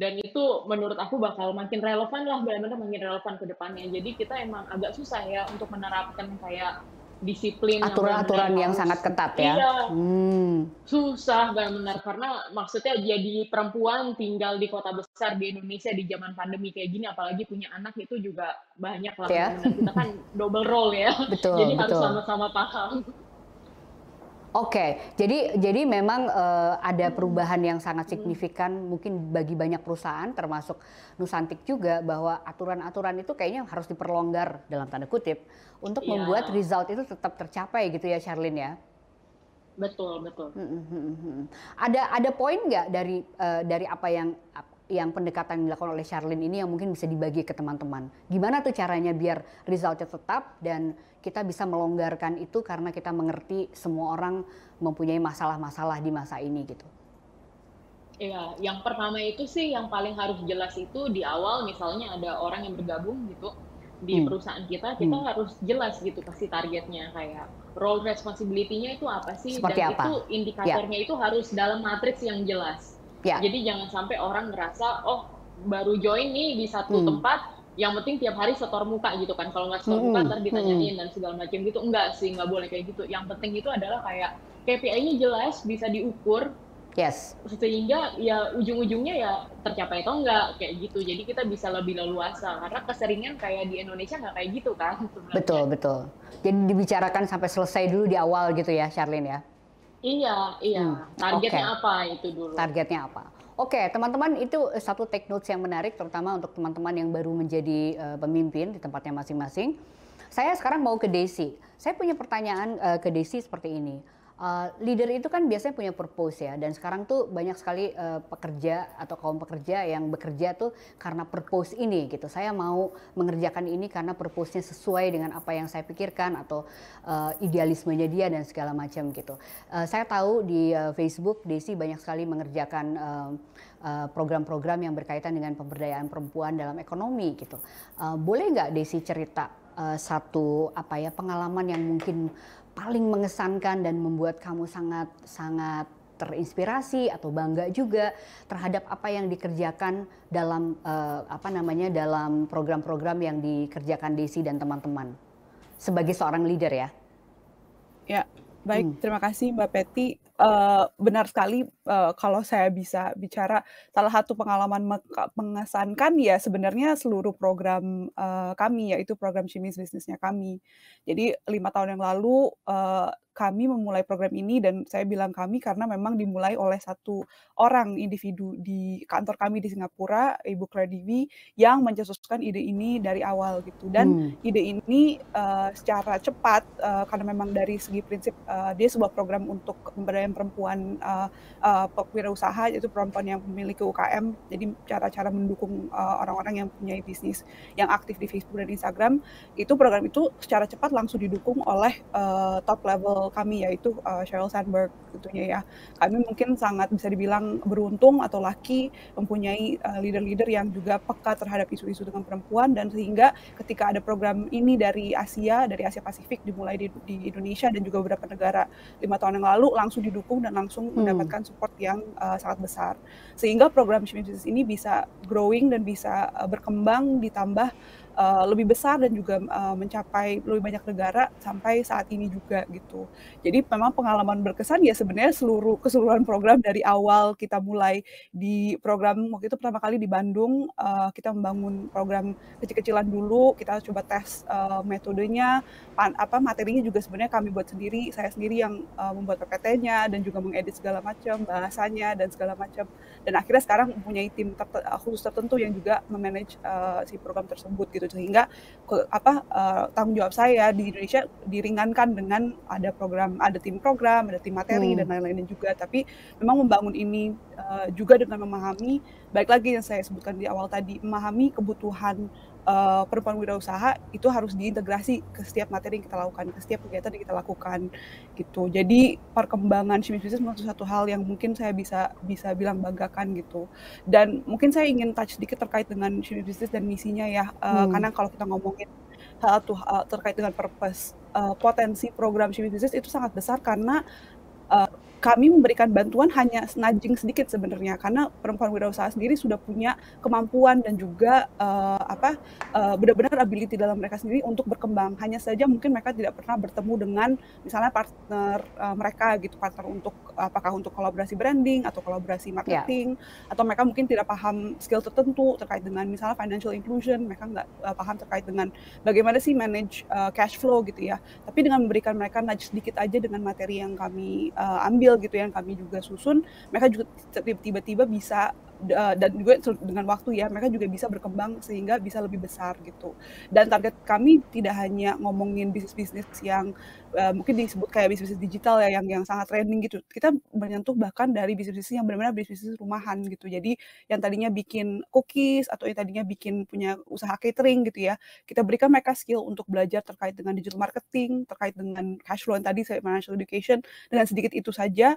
Dan itu menurut aku bakal makin relevan lah, benar-benar makin relevan ke depannya. Jadi kita emang agak susah ya untuk menerapkan kayak disiplin aturan-aturan yang, yang sangat ketat ya. Iya, hmm. susah benar-benar karena maksudnya jadi perempuan tinggal di kota besar di Indonesia di zaman pandemi kayak gini, apalagi punya anak itu juga banyak lah. Ya. Kita kan double role ya. Betul, jadi betul. Harus sama-sama paham. Oke, okay. jadi jadi memang uh, ada perubahan yang sangat signifikan mungkin bagi banyak perusahaan termasuk Nusantics juga, bahwa aturan-aturan itu kayaknya harus diperlonggar dalam tanda kutip untuk yeah. membuat result itu tetap tercapai gitu ya, Charlini ya. Betul, betul. Hmm, hmm, hmm. Ada ada poin nggak dari uh, dari apa yang yang pendekatan yang dilakukan oleh Charlini ini yang mungkin bisa dibagi ke teman-teman? Gimana tuh caranya biar resultnya tetap dan kita bisa melonggarkan itu karena kita mengerti semua orang mempunyai masalah-masalah di masa ini gitu. Iya, yang pertama itu sih yang paling harus jelas itu di awal, misalnya ada orang yang bergabung gitu di hmm. perusahaan kita, kita hmm. harus jelas gitu kasih targetnya kayak role responsibility-nya itu apa sih. Seperti dan apa? Itu indikatornya ya. Itu harus dalam matriks yang jelas. Ya. Jadi jangan sampai orang ngerasa oh baru join nih di satu hmm. tempat. Yang penting tiap hari setor muka gitu kan, kalau nggak setor muka ntar ditanyain dan segala macam gitu. Enggak sih, nggak boleh kayak gitu. Yang penting itu adalah kayak K P I-nya jelas, bisa diukur, yes. sehingga ya ujung-ujungnya ya tercapai atau enggak kayak gitu. Jadi kita bisa lebih leluasa karena keseringan kayak di Indonesia nggak kayak gitu kan. Sebenarnya. Betul betul. Jadi dibicarakan sampai selesai dulu di awal gitu ya, Charlini ya. Iya iya. Hmm. Targetnya okay. apa itu dulu? Targetnya apa? Oke, okay, teman-teman, itu satu take notes yang menarik, terutama untuk teman-teman yang baru menjadi uh, pemimpin di tempatnya masing-masing. Saya sekarang mau ke Desi. Saya punya pertanyaan uh, ke Desi seperti ini. Uh, leader itu kan biasanya punya purpose ya, dan sekarang tuh banyak sekali uh, pekerja atau kaum pekerja yang bekerja tuh karena purpose ini gitu. Saya mau mengerjakan ini karena purpose-nya sesuai dengan apa yang saya pikirkan atau uh, idealismenya dia dan segala macam gitu. Uh, saya tahu di uh, Facebook Desi banyak sekali mengerjakan uh, uh, program-program yang berkaitan dengan pemberdayaan perempuan dalam ekonomi gitu. Uh, boleh nggak Desi cerita Uh, satu apa ya pengalaman yang mungkin paling mengesankan dan membuat kamu sangat sangat terinspirasi atau bangga juga terhadap apa yang dikerjakan dalam uh, apa namanya dalam program-program yang dikerjakan Desi dan teman-teman sebagai seorang leader ya? Ya baik, hmm. terima kasih Mbak Petty. Uh, benar sekali, uh, kalau saya bisa bicara salah satu pengalaman mengesankan ya sebenarnya seluruh program uh, kami, yaitu program Cimis bisnisnya kami. Jadi lima tahun yang lalu uh, kami memulai program ini, dan saya bilang kami karena memang dimulai oleh satu orang individu di kantor kami di Singapura, Ibu Claire Dewi, yang mencetuskan ide ini dari awal gitu. Dan hmm. ide ini uh, secara cepat uh, karena memang dari segi prinsip uh, dia sebuah program untuk pemberdayaan perempuan uh, uh, wirausaha, yaitu perempuan yang memiliki U K M. Jadi cara-cara mendukung orang-orang uh, orang yang punya bisnis yang aktif di Facebook dan Instagram, itu program itu secara cepat langsung didukung oleh uh, top level kami, yaitu uh, Sheryl Sandberg tentunya ya. Kami mungkin sangat bisa dibilang beruntung atau laki mempunyai uh, leader-leader yang juga peka terhadap isu-isu dengan perempuan, dan sehingga ketika ada program ini dari Asia, dari Asia Pasifik dimulai di, di Indonesia dan juga beberapa negara lima tahun yang lalu langsung di dukung dan langsung mendapatkan support yang uh, sangat besar, sehingga program She Business ini bisa growing dan bisa uh, berkembang ditambah uh, lebih besar dan juga uh, mencapai lebih banyak negara sampai saat ini juga gitu. Jadi memang pengalaman berkesan ya sebenarnya seluruh keseluruhan program dari awal kita mulai di program waktu itu pertama kali di Bandung, uh, kita membangun program kecil-kecilan dulu, kita coba tes uh, metodenya, pan, apa materinya juga sebenarnya kami buat sendiri, saya sendiri yang uh, membuat P P T-nya dan juga mengedit segala macam bahasanya dan segala macam. Dan akhirnya sekarang mempunyai tim ter- khusus tertentu yang juga memanage uh, si program tersebut gitu, sehingga ke, apa uh, tanggung jawab saya di Indonesia diringankan dengan ada program, ada tim program, ada tim materi hmm. dan lain-lainnya juga. Tapi memang membangun ini uh, juga dengan memahami, baik lagi yang saya sebutkan di awal tadi, memahami kebutuhan Uh, perempuan wirausaha itu harus diintegrasi ke setiap materi yang kita lakukan, ke setiap kegiatan yang kita lakukan gitu. Jadi perkembangan Shemis Business merupakan satu hal yang mungkin saya bisa bisa bilang banggakan gitu. Dan mungkin saya ingin touch sedikit terkait dengan Shemis Business dan misinya ya, uh, hmm. karena kalau kita ngomongin hal tuh uh, terkait dengan purpose, uh, potensi program Shemis Business itu sangat besar karena uh, kami memberikan bantuan hanya nudging sedikit sebenarnya, karena perempuan wirausaha sendiri sudah punya kemampuan dan juga uh, apa uh, benar-benar ability dalam mereka sendiri untuk berkembang. Hanya saja mungkin mereka tidak pernah bertemu dengan misalnya partner uh, mereka gitu, partner untuk apakah untuk kolaborasi branding atau kolaborasi marketing, yeah. atau mereka mungkin tidak paham skill tertentu terkait dengan misalnya financial inclusion, mereka nggak uh, paham terkait dengan bagaimana sih manage uh, cash flow gitu ya. Tapi dengan memberikan mereka nudge sedikit aja dengan materi yang kami uh, ambil gitu yang kami juga susun, mereka juga tiba-tiba bisa dan juga dengan waktu ya mereka juga bisa berkembang sehingga bisa lebih besar gitu. Dan target kami tidak hanya ngomongin bisnis-bisnis yang uh, mungkin disebut kayak bisnis digital ya yang yang sangat trending gitu. Kita menyentuh bahkan dari bisnis yang benar-benar bisnis rumahan gitu. Jadi yang tadinya bikin cookies atau yang tadinya bikin punya usaha catering gitu ya. Kita berikan mereka skill untuk belajar terkait dengan digital marketing, terkait dengan cash flow yang tadi saya financial education, dengan sedikit itu saja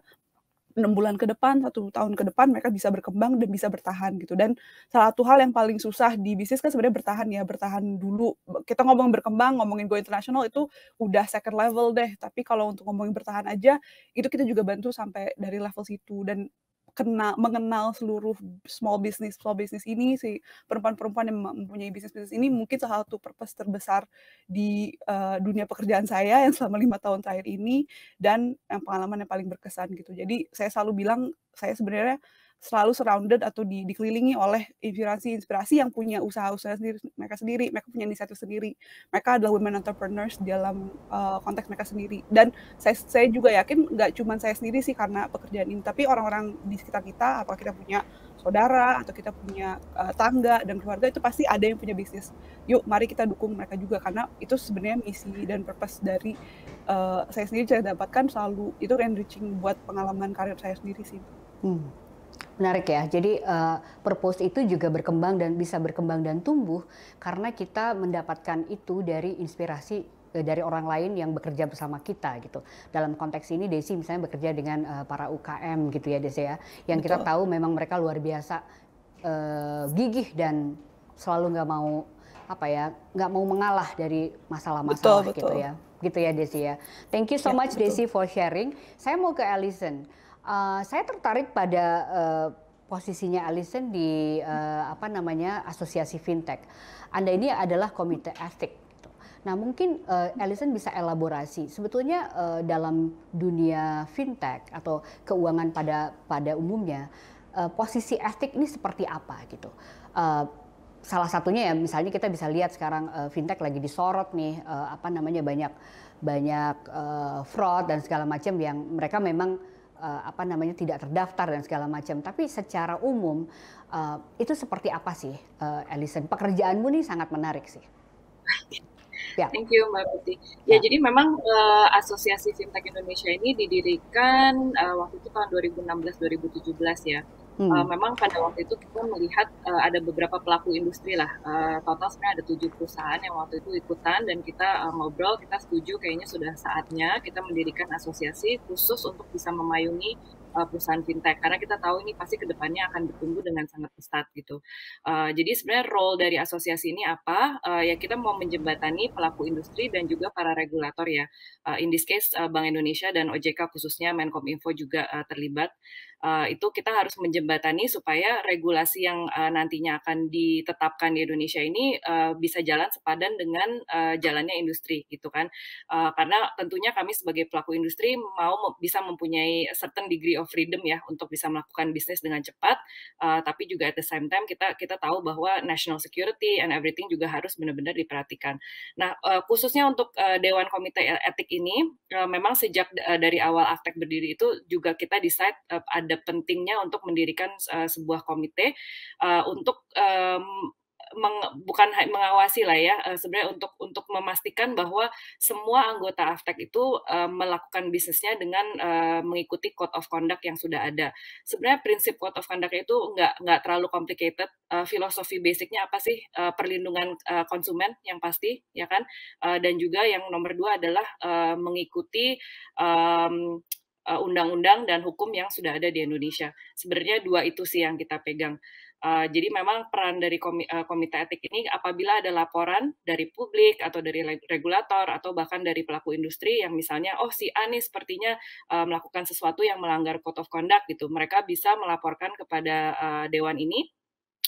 enam bulan ke depan, satu tahun ke depan mereka bisa berkembang dan bisa bertahan gitu. Dan salah satu hal yang paling susah di bisnis kan sebenarnya bertahan ya, bertahan dulu. Kita ngomong berkembang, ngomongin go international itu udah second level deh. Tapi kalau untuk ngomongin bertahan aja, itu kita juga bantu sampai dari level situ. Dan Kena, mengenal seluruh small business small business ini, si perempuan-perempuan yang mempunyai bisnis-bisnis ini mungkin salah satu purpose terbesar di uh, dunia pekerjaan saya yang selama lima tahun terakhir ini, dan yang pengalaman yang paling berkesan gitu. Jadi saya selalu bilang saya sebenarnya selalu surrounded atau di, dikelilingi oleh inspirasi-inspirasi yang punya usaha-usaha sendiri, mereka sendiri, mereka punya inisiatif sendiri, mereka adalah women entrepreneurs dalam uh, konteks mereka sendiri. Dan saya, saya juga yakin nggak cuma saya sendiri sih karena pekerjaan ini, tapi orang-orang di sekitar kita, apakah kita punya saudara atau kita punya uh, tangga dan keluarga, itu pasti ada yang punya bisnis. Yuk mari kita dukung mereka juga, karena itu sebenarnya misi dan purpose dari uh, saya sendiri saya dapatkan selalu itu enriching buat pengalaman karir saya sendiri sih. Hmm. Menarik ya, jadi uh, purpose itu juga berkembang dan bisa berkembang dan tumbuh karena kita mendapatkan itu dari inspirasi uh, dari orang lain yang bekerja bersama kita gitu. Dalam konteks ini Desi misalnya bekerja dengan uh, para U K M gitu ya Desi ya, yang Betul. Kita tahu memang mereka luar biasa uh, gigih dan selalu nggak mau apa ya, nggak mau mengalah dari masalah-masalah betul, gitu betul. ya, gitu ya Desi ya. Thank you so ya, much betul. Desi for sharing. Saya mau ke Alison. Uh, saya tertarik pada uh, posisinya Alison di uh, apa namanya Asosiasi Fintech. Anda ini adalah komite etik. Gitu. Nah mungkin uh, Alison bisa elaborasi sebetulnya uh, dalam dunia fintech atau keuangan pada pada umumnya uh, posisi etik ini seperti apa gitu. Uh, salah satunya ya misalnya kita bisa lihat sekarang uh, fintech lagi disorot nih uh, apa namanya banyak banyak uh, fraud dan segala macam yang mereka memang apa namanya tidak terdaftar dan segala macam. Tapi secara umum uh, itu seperti apa sih uh, Alison? Pekerjaanmu nih sangat menarik sih. Ya. Thank you Mbak Putri. Ya, ya. Jadi memang uh, Asosiasi Fintech Indonesia ini didirikan uh, waktu itu tahun dua ribu enam belas dua ribu tujuh belas ya. Hmm. Uh, memang pada waktu itu kita melihat uh, ada beberapa pelaku industri lah. Uh, total sebenarnya ada tujuh perusahaan yang waktu itu ikutan dan kita uh, ngobrol, kita setuju kayaknya sudah saatnya kita mendirikan asosiasi khusus untuk bisa memayungi uh, perusahaan fintech. Karena kita tahu ini pasti kedepannya akan bertumbuh dengan sangat pesat gitu. Uh, jadi sebenarnya role dari asosiasi ini apa? Uh, ya kita mau menjembatani pelaku industri dan juga para regulator ya. Uh, in this case uh, Bank Indonesia dan O J K khususnya Menkominfo juga uh, terlibat. uh, itu kita harus menjembatani supaya regulasi yang uh, nantinya akan ditetapkan di Indonesia ini uh, bisa jalan sepadan dengan uh, jalannya industri gitu kan. Uh, karena tentunya kami sebagai pelaku industri mau mem- bisa mempunyai certain degree of freedom ya untuk bisa melakukan bisnis dengan cepat, uh, tapi juga at the same time kita kita tahu bahwa national security and everything juga harus benar-benar diperhatikan. Nah, uh, khususnya untuk uh, Dewan Komite Etik ini uh, memang sejak uh, dari awal Aftek berdiri itu juga kita decide uh, ada pentingnya untuk mendirikan uh, sebuah komite uh, untuk um, Meng, bukan mengawasi lah ya, sebenarnya untuk untuk memastikan bahwa semua anggota Aftek itu uh, melakukan bisnisnya dengan uh, mengikuti code of conduct yang sudah ada. Sebenarnya prinsip code of conduct itu nggak nggak terlalu complicated. Uh, filosofi basicnya apa sih? Uh, perlindungan uh, konsumen yang pasti, ya kan? Uh, dan juga yang nomor dua adalah uh, mengikuti um, uh, undang-undang dan hukum yang sudah ada di Indonesia. Sebenarnya dua itu sih yang kita pegang. Uh, jadi memang peran dari komite, uh, komite etik ini apabila ada laporan dari publik atau dari regulator atau bahkan dari pelaku industri yang misalnya oh si A nih sepertinya uh, melakukan sesuatu yang melanggar code of conduct gitu, mereka bisa melaporkan kepada uh, dewan ini.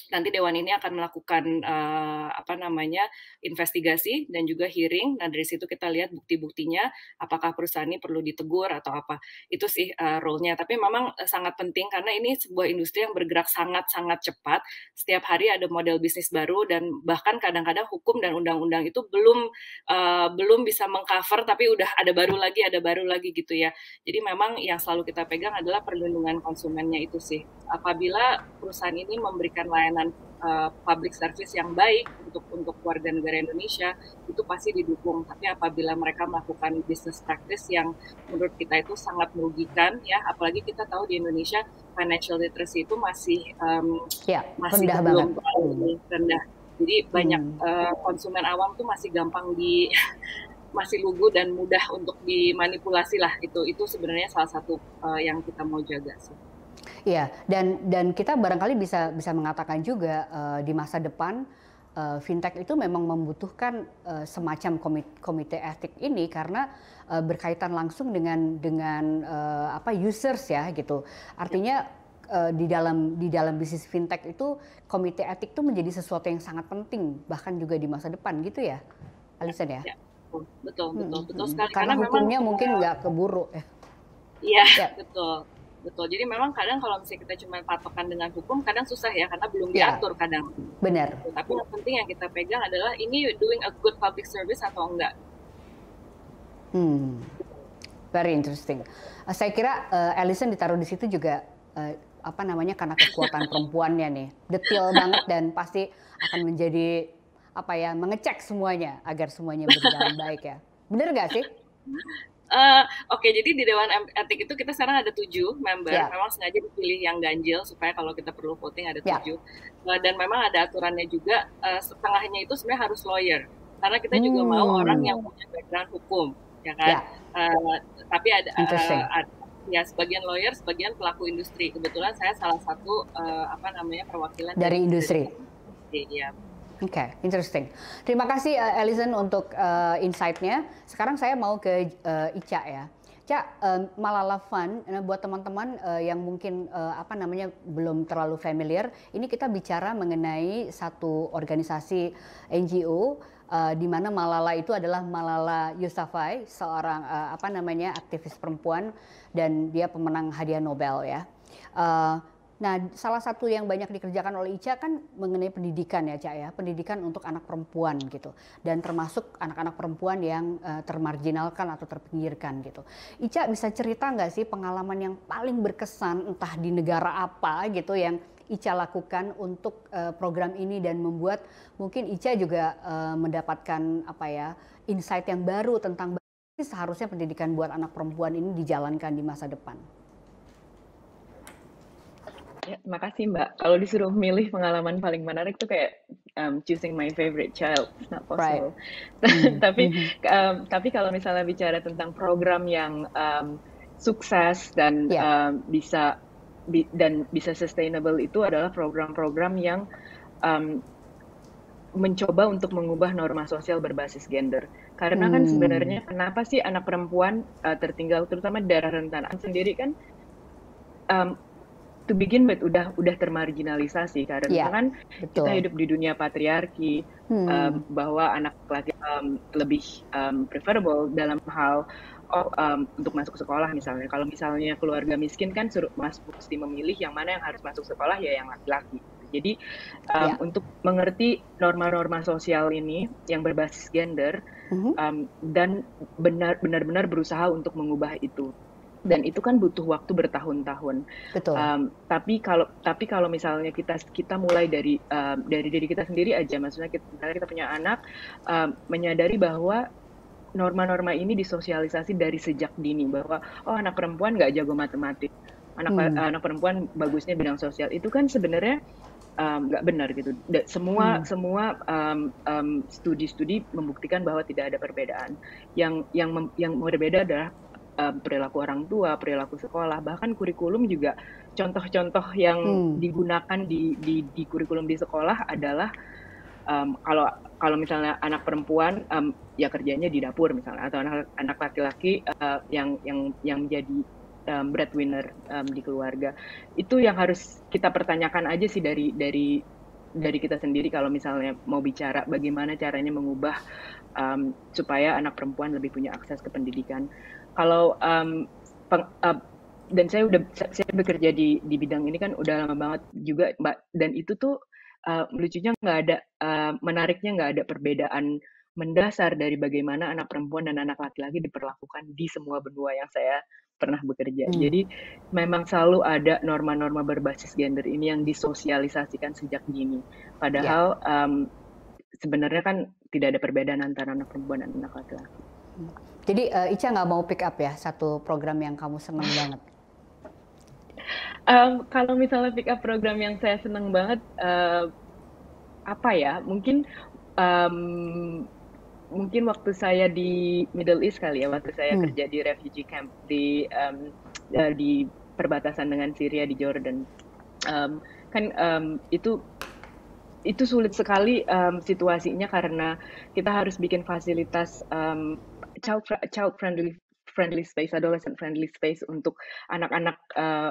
Nanti dewan ini akan melakukan uh, apa namanya investigasi dan juga hearing. Nah dari situ kita lihat bukti-buktinya, apakah perusahaan ini perlu ditegur atau apa. Itu sih uh, role-nya. Tapi memang sangat penting karena ini sebuah industri yang bergerak sangat-sangat cepat. Setiap hari ada model bisnis baru dan bahkan kadang-kadang hukum dan undang-undang itu belum uh, belum bisa mengcover, tapi udah ada baru lagi, ada baru lagi gitu ya. Jadi memang yang selalu kita pegang adalah perlindungan konsumennya itu sih. Apabila perusahaan ini memberikan layanan Uh, public service yang baik untuk untuk warga negara Indonesia itu pasti didukung. Tapi apabila mereka melakukan business practice yang menurut kita itu sangat merugikan, ya apalagi kita tahu di Indonesia financial literacy itu masih um, ya, masih rendah belum banget. rendah. Jadi hmm. banyak uh, konsumen awam tuh masih gampang di masih lugu dan mudah untuk dimanipulasi lah. Itu itu sebenarnya salah satu uh, yang kita mau jaga sih. Iya, dan dan kita barangkali bisa bisa mengatakan juga uh, di masa depan uh, fintech itu memang membutuhkan uh, semacam komite, komite etik ini karena uh, berkaitan langsung dengan dengan uh, apa users ya gitu. Artinya uh, di dalam di dalam bisnis fintech itu komite etik itu menjadi sesuatu yang sangat penting bahkan juga di masa depan gitu ya, Alison ya. Betul, betul, betul, betul sekali. Karena, karena hukumnya memang mungkin nggak keburu ya. Iya, ya. Betul. Betul, jadi memang kadang kalau misalnya kita cuma patokan dengan hukum, kadang susah ya, karena belum diatur ya, kadang. Benar. Tapi yang penting yang kita pegang adalah ini doing a good public service atau enggak. Hmm, very interesting. Uh, saya kira uh, Alison ditaruh di situ juga, uh, apa namanya, karena kekuatan perempuannya nih. Detail banget dan pasti akan menjadi, apa ya, mengecek semuanya, agar semuanya berjalan baik ya. Benar nggak sih? Uh, Oke, okay, jadi di Dewan Etik itu kita sekarang ada tujuh member, yeah. Memang sengaja dipilih yang ganjil supaya kalau kita perlu voting ada tujuh, yeah. uh, dan memang ada aturannya juga, uh, setengahnya itu sebenarnya harus lawyer, karena kita hmm. juga mau orang yang punya background hukum, ya kan? Yeah. Uh, tapi ada, uh, ada ya sebagian lawyer, sebagian pelaku industri. Kebetulan saya salah satu uh, apa namanya perwakilan dari, dari industri. industri. Ya. Oke, okay, interesting. Terima kasih uh, Alison untuk uh, insight-nya. Sekarang saya mau ke uh, Ica ya. Ica, um, Malala Fund, nah, buat teman-teman uh, yang mungkin uh, apa namanya belum terlalu familiar, ini kita bicara mengenai satu organisasi N G O uh, di mana Malala itu adalah Malala Yousafzai, seorang uh, apa namanya aktivis perempuan dan dia pemenang hadiah Nobel ya. Uh, Nah, salah satu yang banyak dikerjakan oleh Ica kan mengenai pendidikan ya, Ica ya, pendidikan untuk anak perempuan gitu, dan termasuk anak-anak perempuan yang uh, termarginalkan atau terpinggirkan gitu. Ica bisa cerita nggak sih pengalaman yang paling berkesan entah di negara apa gitu yang Ica lakukan untuk uh, program ini dan membuat mungkin Ica juga uh, mendapatkan apa ya insight yang baru tentang seharusnya pendidikan buat anak perempuan ini dijalankan di masa depan. Ya, terima kasih Mbak. Kalau disuruh milih pengalaman paling menarik tuh kayak um, choosing my favorite child, it's not possible. Right. tapi mm-hmm. um, tapi kalau misalnya bicara tentang program yang um, sukses dan yeah. um, bisa bi, dan bisa sustainable itu adalah program-program yang um, mencoba untuk mengubah norma sosial berbasis gender. Karena hmm. kan sebenarnya kenapa sih anak perempuan uh, tertinggal terutama daerah rentan sendiri kan? Um, to begin with udah udah termarginalisasi karena yeah, kan betul. Kita hidup di dunia patriarki, hmm. um, bahwa anak laki um, lebih um, preferable dalam hal oh, um, untuk masuk sekolah misalnya. Kalau misalnya keluarga miskin kan suruh mas mesti memilih yang mana yang harus masuk sekolah, ya yang laki-laki. Jadi um, yeah. untuk mengerti norma-norma sosial ini yang berbasis gender, mm-hmm. um, dan benar-benar berusaha untuk mengubah itu. Dan itu kan butuh waktu bertahun-tahun. Betul. Um, tapi kalau tapi kalau misalnya kita kita mulai dari um, dari diri kita sendiri aja, maksudnya kita, misalnya kita punya anak, um, menyadari bahwa norma-norma ini disosialisasi dari sejak dini, bahwa oh anak perempuan nggak jago matematik, anak hmm. anak perempuan bagusnya bidang sosial, itu kan sebenarnya nggak um, benar gitu. Da, semua hmm. semua um, um, studi-studi membuktikan bahwa tidak ada perbedaan. Yang yang mem, yang berbeda adalah um, perilaku orang tua, perilaku sekolah, bahkan kurikulum juga. Contoh-contoh yang hmm. digunakan di, di di kurikulum di sekolah adalah um, kalau kalau misalnya anak perempuan um, ya kerjanya di dapur misalnya, atau anak anak laki-laki uh, yang yang yang menjadi Um, breadwinner um, di keluarga. Itu yang harus kita pertanyakan aja sih dari dari dari kita sendiri kalau misalnya mau bicara bagaimana caranya mengubah um, supaya anak perempuan lebih punya akses ke pendidikan. Kalau um, peng, uh, dan saya udah saya bekerja di di bidang ini kan udah lama banget juga, Mbak, dan itu tuh uh, lucunya nggak ada uh, menariknya nggak ada perbedaan mendasar dari bagaimana anak perempuan dan anak laki-laki diperlakukan di semua benua yang saya pernah bekerja. Hmm. Jadi memang selalu ada norma-norma berbasis gender ini yang disosialisasikan sejak dini. Padahal yeah. um, sebenarnya kan tidak ada perbedaan antara anak perempuan dan anak laki-laki. Jadi uh, Ica nggak mau pick up ya satu program yang kamu seneng banget? Um, kalau misalnya pick up program yang saya seneng banget, uh, apa ya? Mungkin um, mungkin waktu saya di Middle East kali ya, waktu saya hmm. kerja di refugee camp di um, uh, di perbatasan dengan Syria di Jordan, um, kan um, itu itu sulit sekali um, situasinya karena kita harus bikin fasilitas um, child child friendly friendly space, adolescent friendly space untuk anak-anak uh,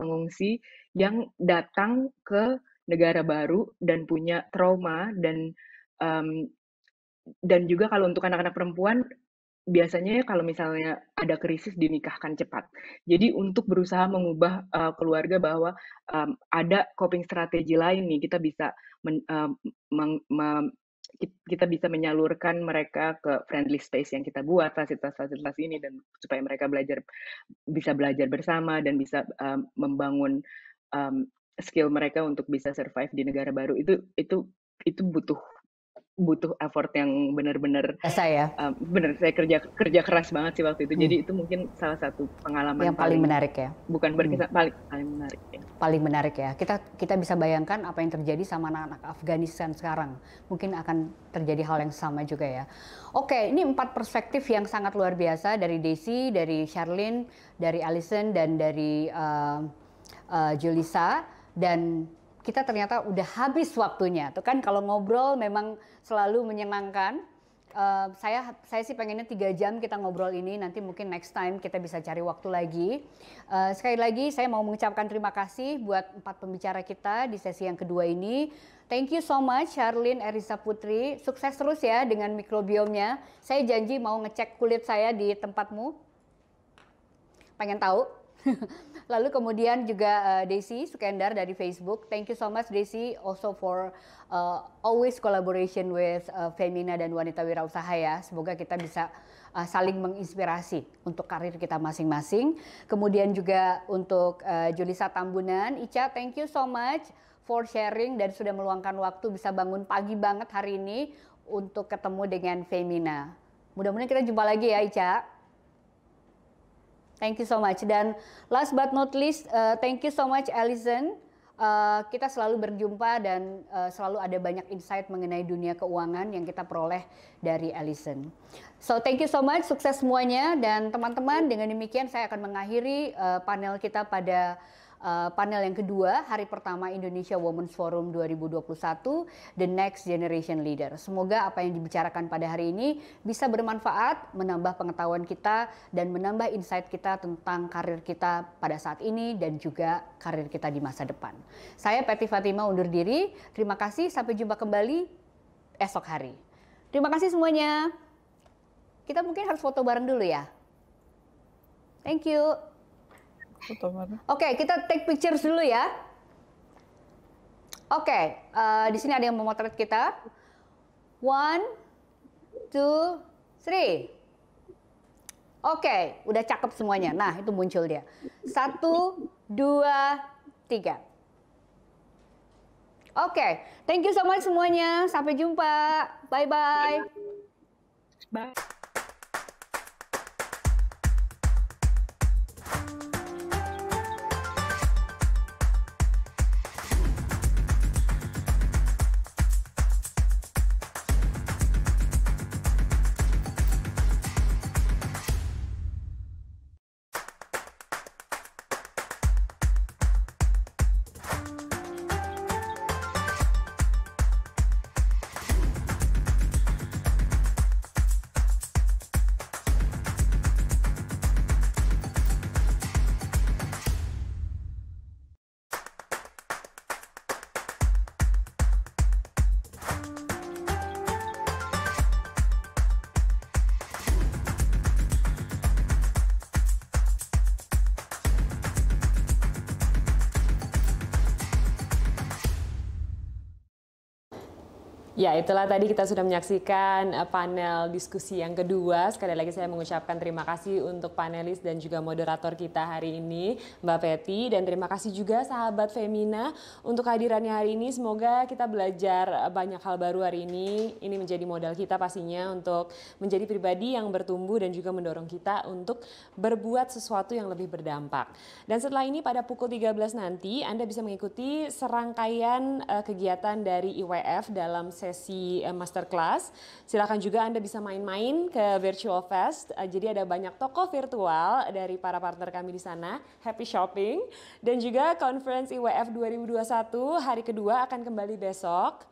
pengungsi yang datang ke negara baru dan punya trauma dan um, dan juga kalau untuk anak-anak perempuan, biasanya kalau misalnya ada krisis dinikahkan cepat. Jadi untuk berusaha mengubah uh, keluarga bahwa um, ada coping strategi lain nih, kita bisa men, uh, meng, me, kita bisa menyalurkan mereka ke friendly space yang kita buat, fasilitas-fasilitas ini, dan supaya mereka belajar bisa belajar bersama dan bisa um, membangun um, skill mereka untuk bisa survive di negara baru. Itu itu itu butuh butuh effort yang benar-benar saya um, benar saya kerja kerja keras banget sih waktu itu. Jadi hmm. itu mungkin salah satu pengalaman yang paling, paling menarik ya. Bukan berkisar hmm. paling paling menarik ya. Paling menarik ya. Kita kita bisa bayangkan apa yang terjadi sama anak-anak Afghanistan sekarang. Mungkin akan terjadi hal yang sama juga ya. Oke, ini empat perspektif yang sangat luar biasa dari Desi, dari Charlini, dari Alison, dan dari uh, uh, Julissa, dan kita ternyata udah habis waktunya. Tuh kan kalau ngobrol memang selalu menyenangkan. Uh, saya saya sih pengennya tiga jam kita ngobrol ini. Nanti mungkin next time kita bisa cari waktu lagi. Uh, sekali lagi saya mau mengucapkan terima kasih buat empat pembicara kita di sesi yang kedua ini. Thank you so much Charlini Eriza Putri. Sukses terus ya dengan mikrobiomnya. Saya janji mau ngecek kulit saya di tempatmu. Pengen tahu. Lalu kemudian juga uh, Desi Sukendar dari Facebook. Thank you so much Desi also for uh, always collaboration with uh, Femina dan Wanita Wirausaha ya. Semoga kita bisa uh, saling menginspirasi untuk karir kita masing-masing. Kemudian juga untuk uh, Julissa Tambunan. Ica, thank you so much for sharing dan sudah meluangkan waktu bisa bangun pagi banget hari ini untuk ketemu dengan Femina. Mudah-mudahan kita jumpa lagi ya Ica. Thank you so much. Dan last but not least, uh, thank you so much Alison. Uh, kita selalu berjumpa dan uh, selalu ada banyak insight mengenai dunia keuangan yang kita peroleh dari Alison. So thank you so much, sukses semuanya. Dan teman-teman, dengan demikian saya akan mengakhiri uh, panel kita pada uh, panel yang kedua, hari pertama Indonesia Women's Forum dua ribu dua puluh satu, The Next Generation Leader. Semoga apa yang dibicarakan pada hari ini bisa bermanfaat, menambah pengetahuan kita, dan menambah insight kita tentang karir kita pada saat ini dan juga karir kita di masa depan. Saya Petty Fatimah undur diri, terima kasih, sampai jumpa kembali esok hari. Terima kasih semuanya. Kita mungkin harus foto bareng dulu ya. Thank you. Oke, okay, kita take pictures dulu ya. Oke, okay, uh, di sini ada yang memotret kita. One, two, three. Oke, okay, udah cakep semuanya. Nah, itu muncul dia. Satu, dua, tiga. Oke, okay, thank you so much semuanya. Sampai jumpa. Bye-bye. Bye. Ya, itulah tadi kita sudah menyaksikan panel diskusi yang kedua. Sekali lagi saya mengucapkan terima kasih untuk panelis dan juga moderator kita hari ini, Mbak Petty. Dan terima kasih juga sahabat Femina untuk hadirannya hari ini. Semoga kita belajar banyak hal baru hari ini. Ini menjadi modal kita pastinya untuk menjadi pribadi yang bertumbuh dan juga mendorong kita untuk berbuat sesuatu yang lebih berdampak. Dan setelah ini pada pukul tiga belas nanti Anda bisa mengikuti serangkaian kegiatan dari I W F dalam sesi sesi masterclass. Silakan juga Anda bisa main-main ke Virtual Fest. Jadi ada banyak toko virtual dari para partner kami di sana. Happy shopping. Dan juga Conference I W F dua ribu dua puluh satu hari kedua akan kembali besok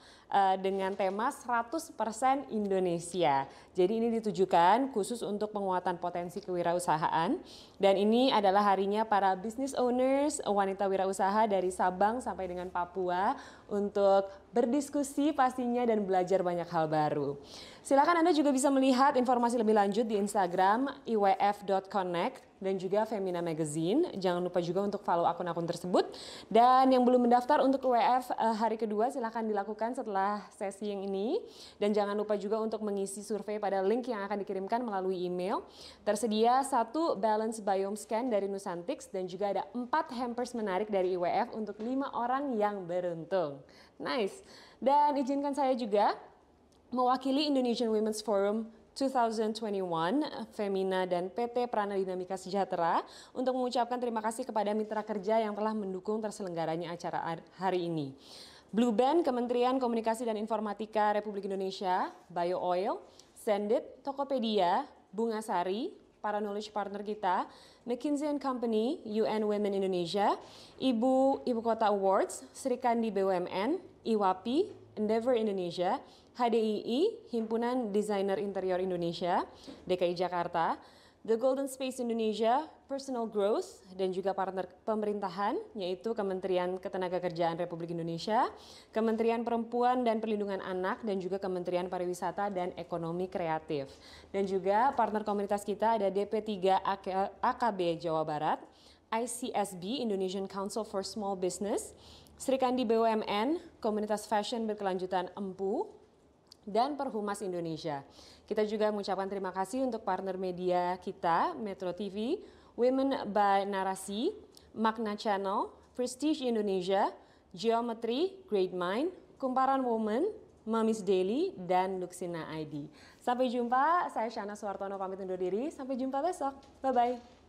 dengan tema seratus persen Indonesia. Jadi ini ditujukan khusus untuk penguatan potensi kewirausahaan. Dan ini adalah harinya para business owners, wanita wirausaha dari Sabang sampai dengan Papua untuk berdiskusi pastinya dan belajar banyak hal baru. Silakan Anda juga bisa melihat informasi lebih lanjut di Instagram i w f dot connect. Dan juga Femina Magazine. Jangan lupa juga untuk follow akun-akun tersebut. Dan yang belum mendaftar untuk I W F hari kedua silahkan dilakukan setelah sesi yang ini. Dan jangan lupa juga untuk mengisi survei pada link yang akan dikirimkan melalui email. Tersedia satu balance biome scan dari Nusantics dan juga ada empat hampers menarik dari I W F untuk lima orang yang beruntung. Nice. Dan izinkan saya juga mewakili Indonesian Women's Forum dua ribu dua puluh satu, Femina dan P T Prana Dinamika Sejahtera untuk mengucapkan terima kasih kepada mitra kerja yang telah mendukung terselenggaranya acara hari ini. Blue Band, Kementerian Komunikasi dan Informatika Republik Indonesia, Bio Oil, Sendit, Tokopedia, Bunga Sari, para knowledge partner kita, McKinsey and Company, U N Women Indonesia, Ibu Ibu Kota Awards, Serikandi B U M N, I W A P I, Endeavor Indonesia, H D I I, Himpunan Desainer Interior Indonesia, D K I Jakarta, The Golden Space Indonesia, Personal Growth, dan juga partner pemerintahan, yaitu Kementerian Ketenagakerjaan Republik Indonesia, Kementerian Perempuan dan Perlindungan Anak, dan juga Kementerian Pariwisata dan Ekonomi Kreatif. Dan juga partner komunitas kita ada D P tiga A K B Jawa Barat, I C S B, Indonesian Council for Small Business, Serikandi B U M N, Komunitas Fashion Berkelanjutan Empu, dan Perhumas Indonesia. Kita juga mengucapkan terima kasih untuk partner media kita, Metro T V, Women by Narasi, Magna Channel, Prestige Indonesia, Geometry, Great Mind, Kumparan Woman, Mamis Daily, dan Luxina I D. Sampai jumpa, saya Syahnaz Suwartono pamit undur diri, sampai jumpa besok, bye-bye.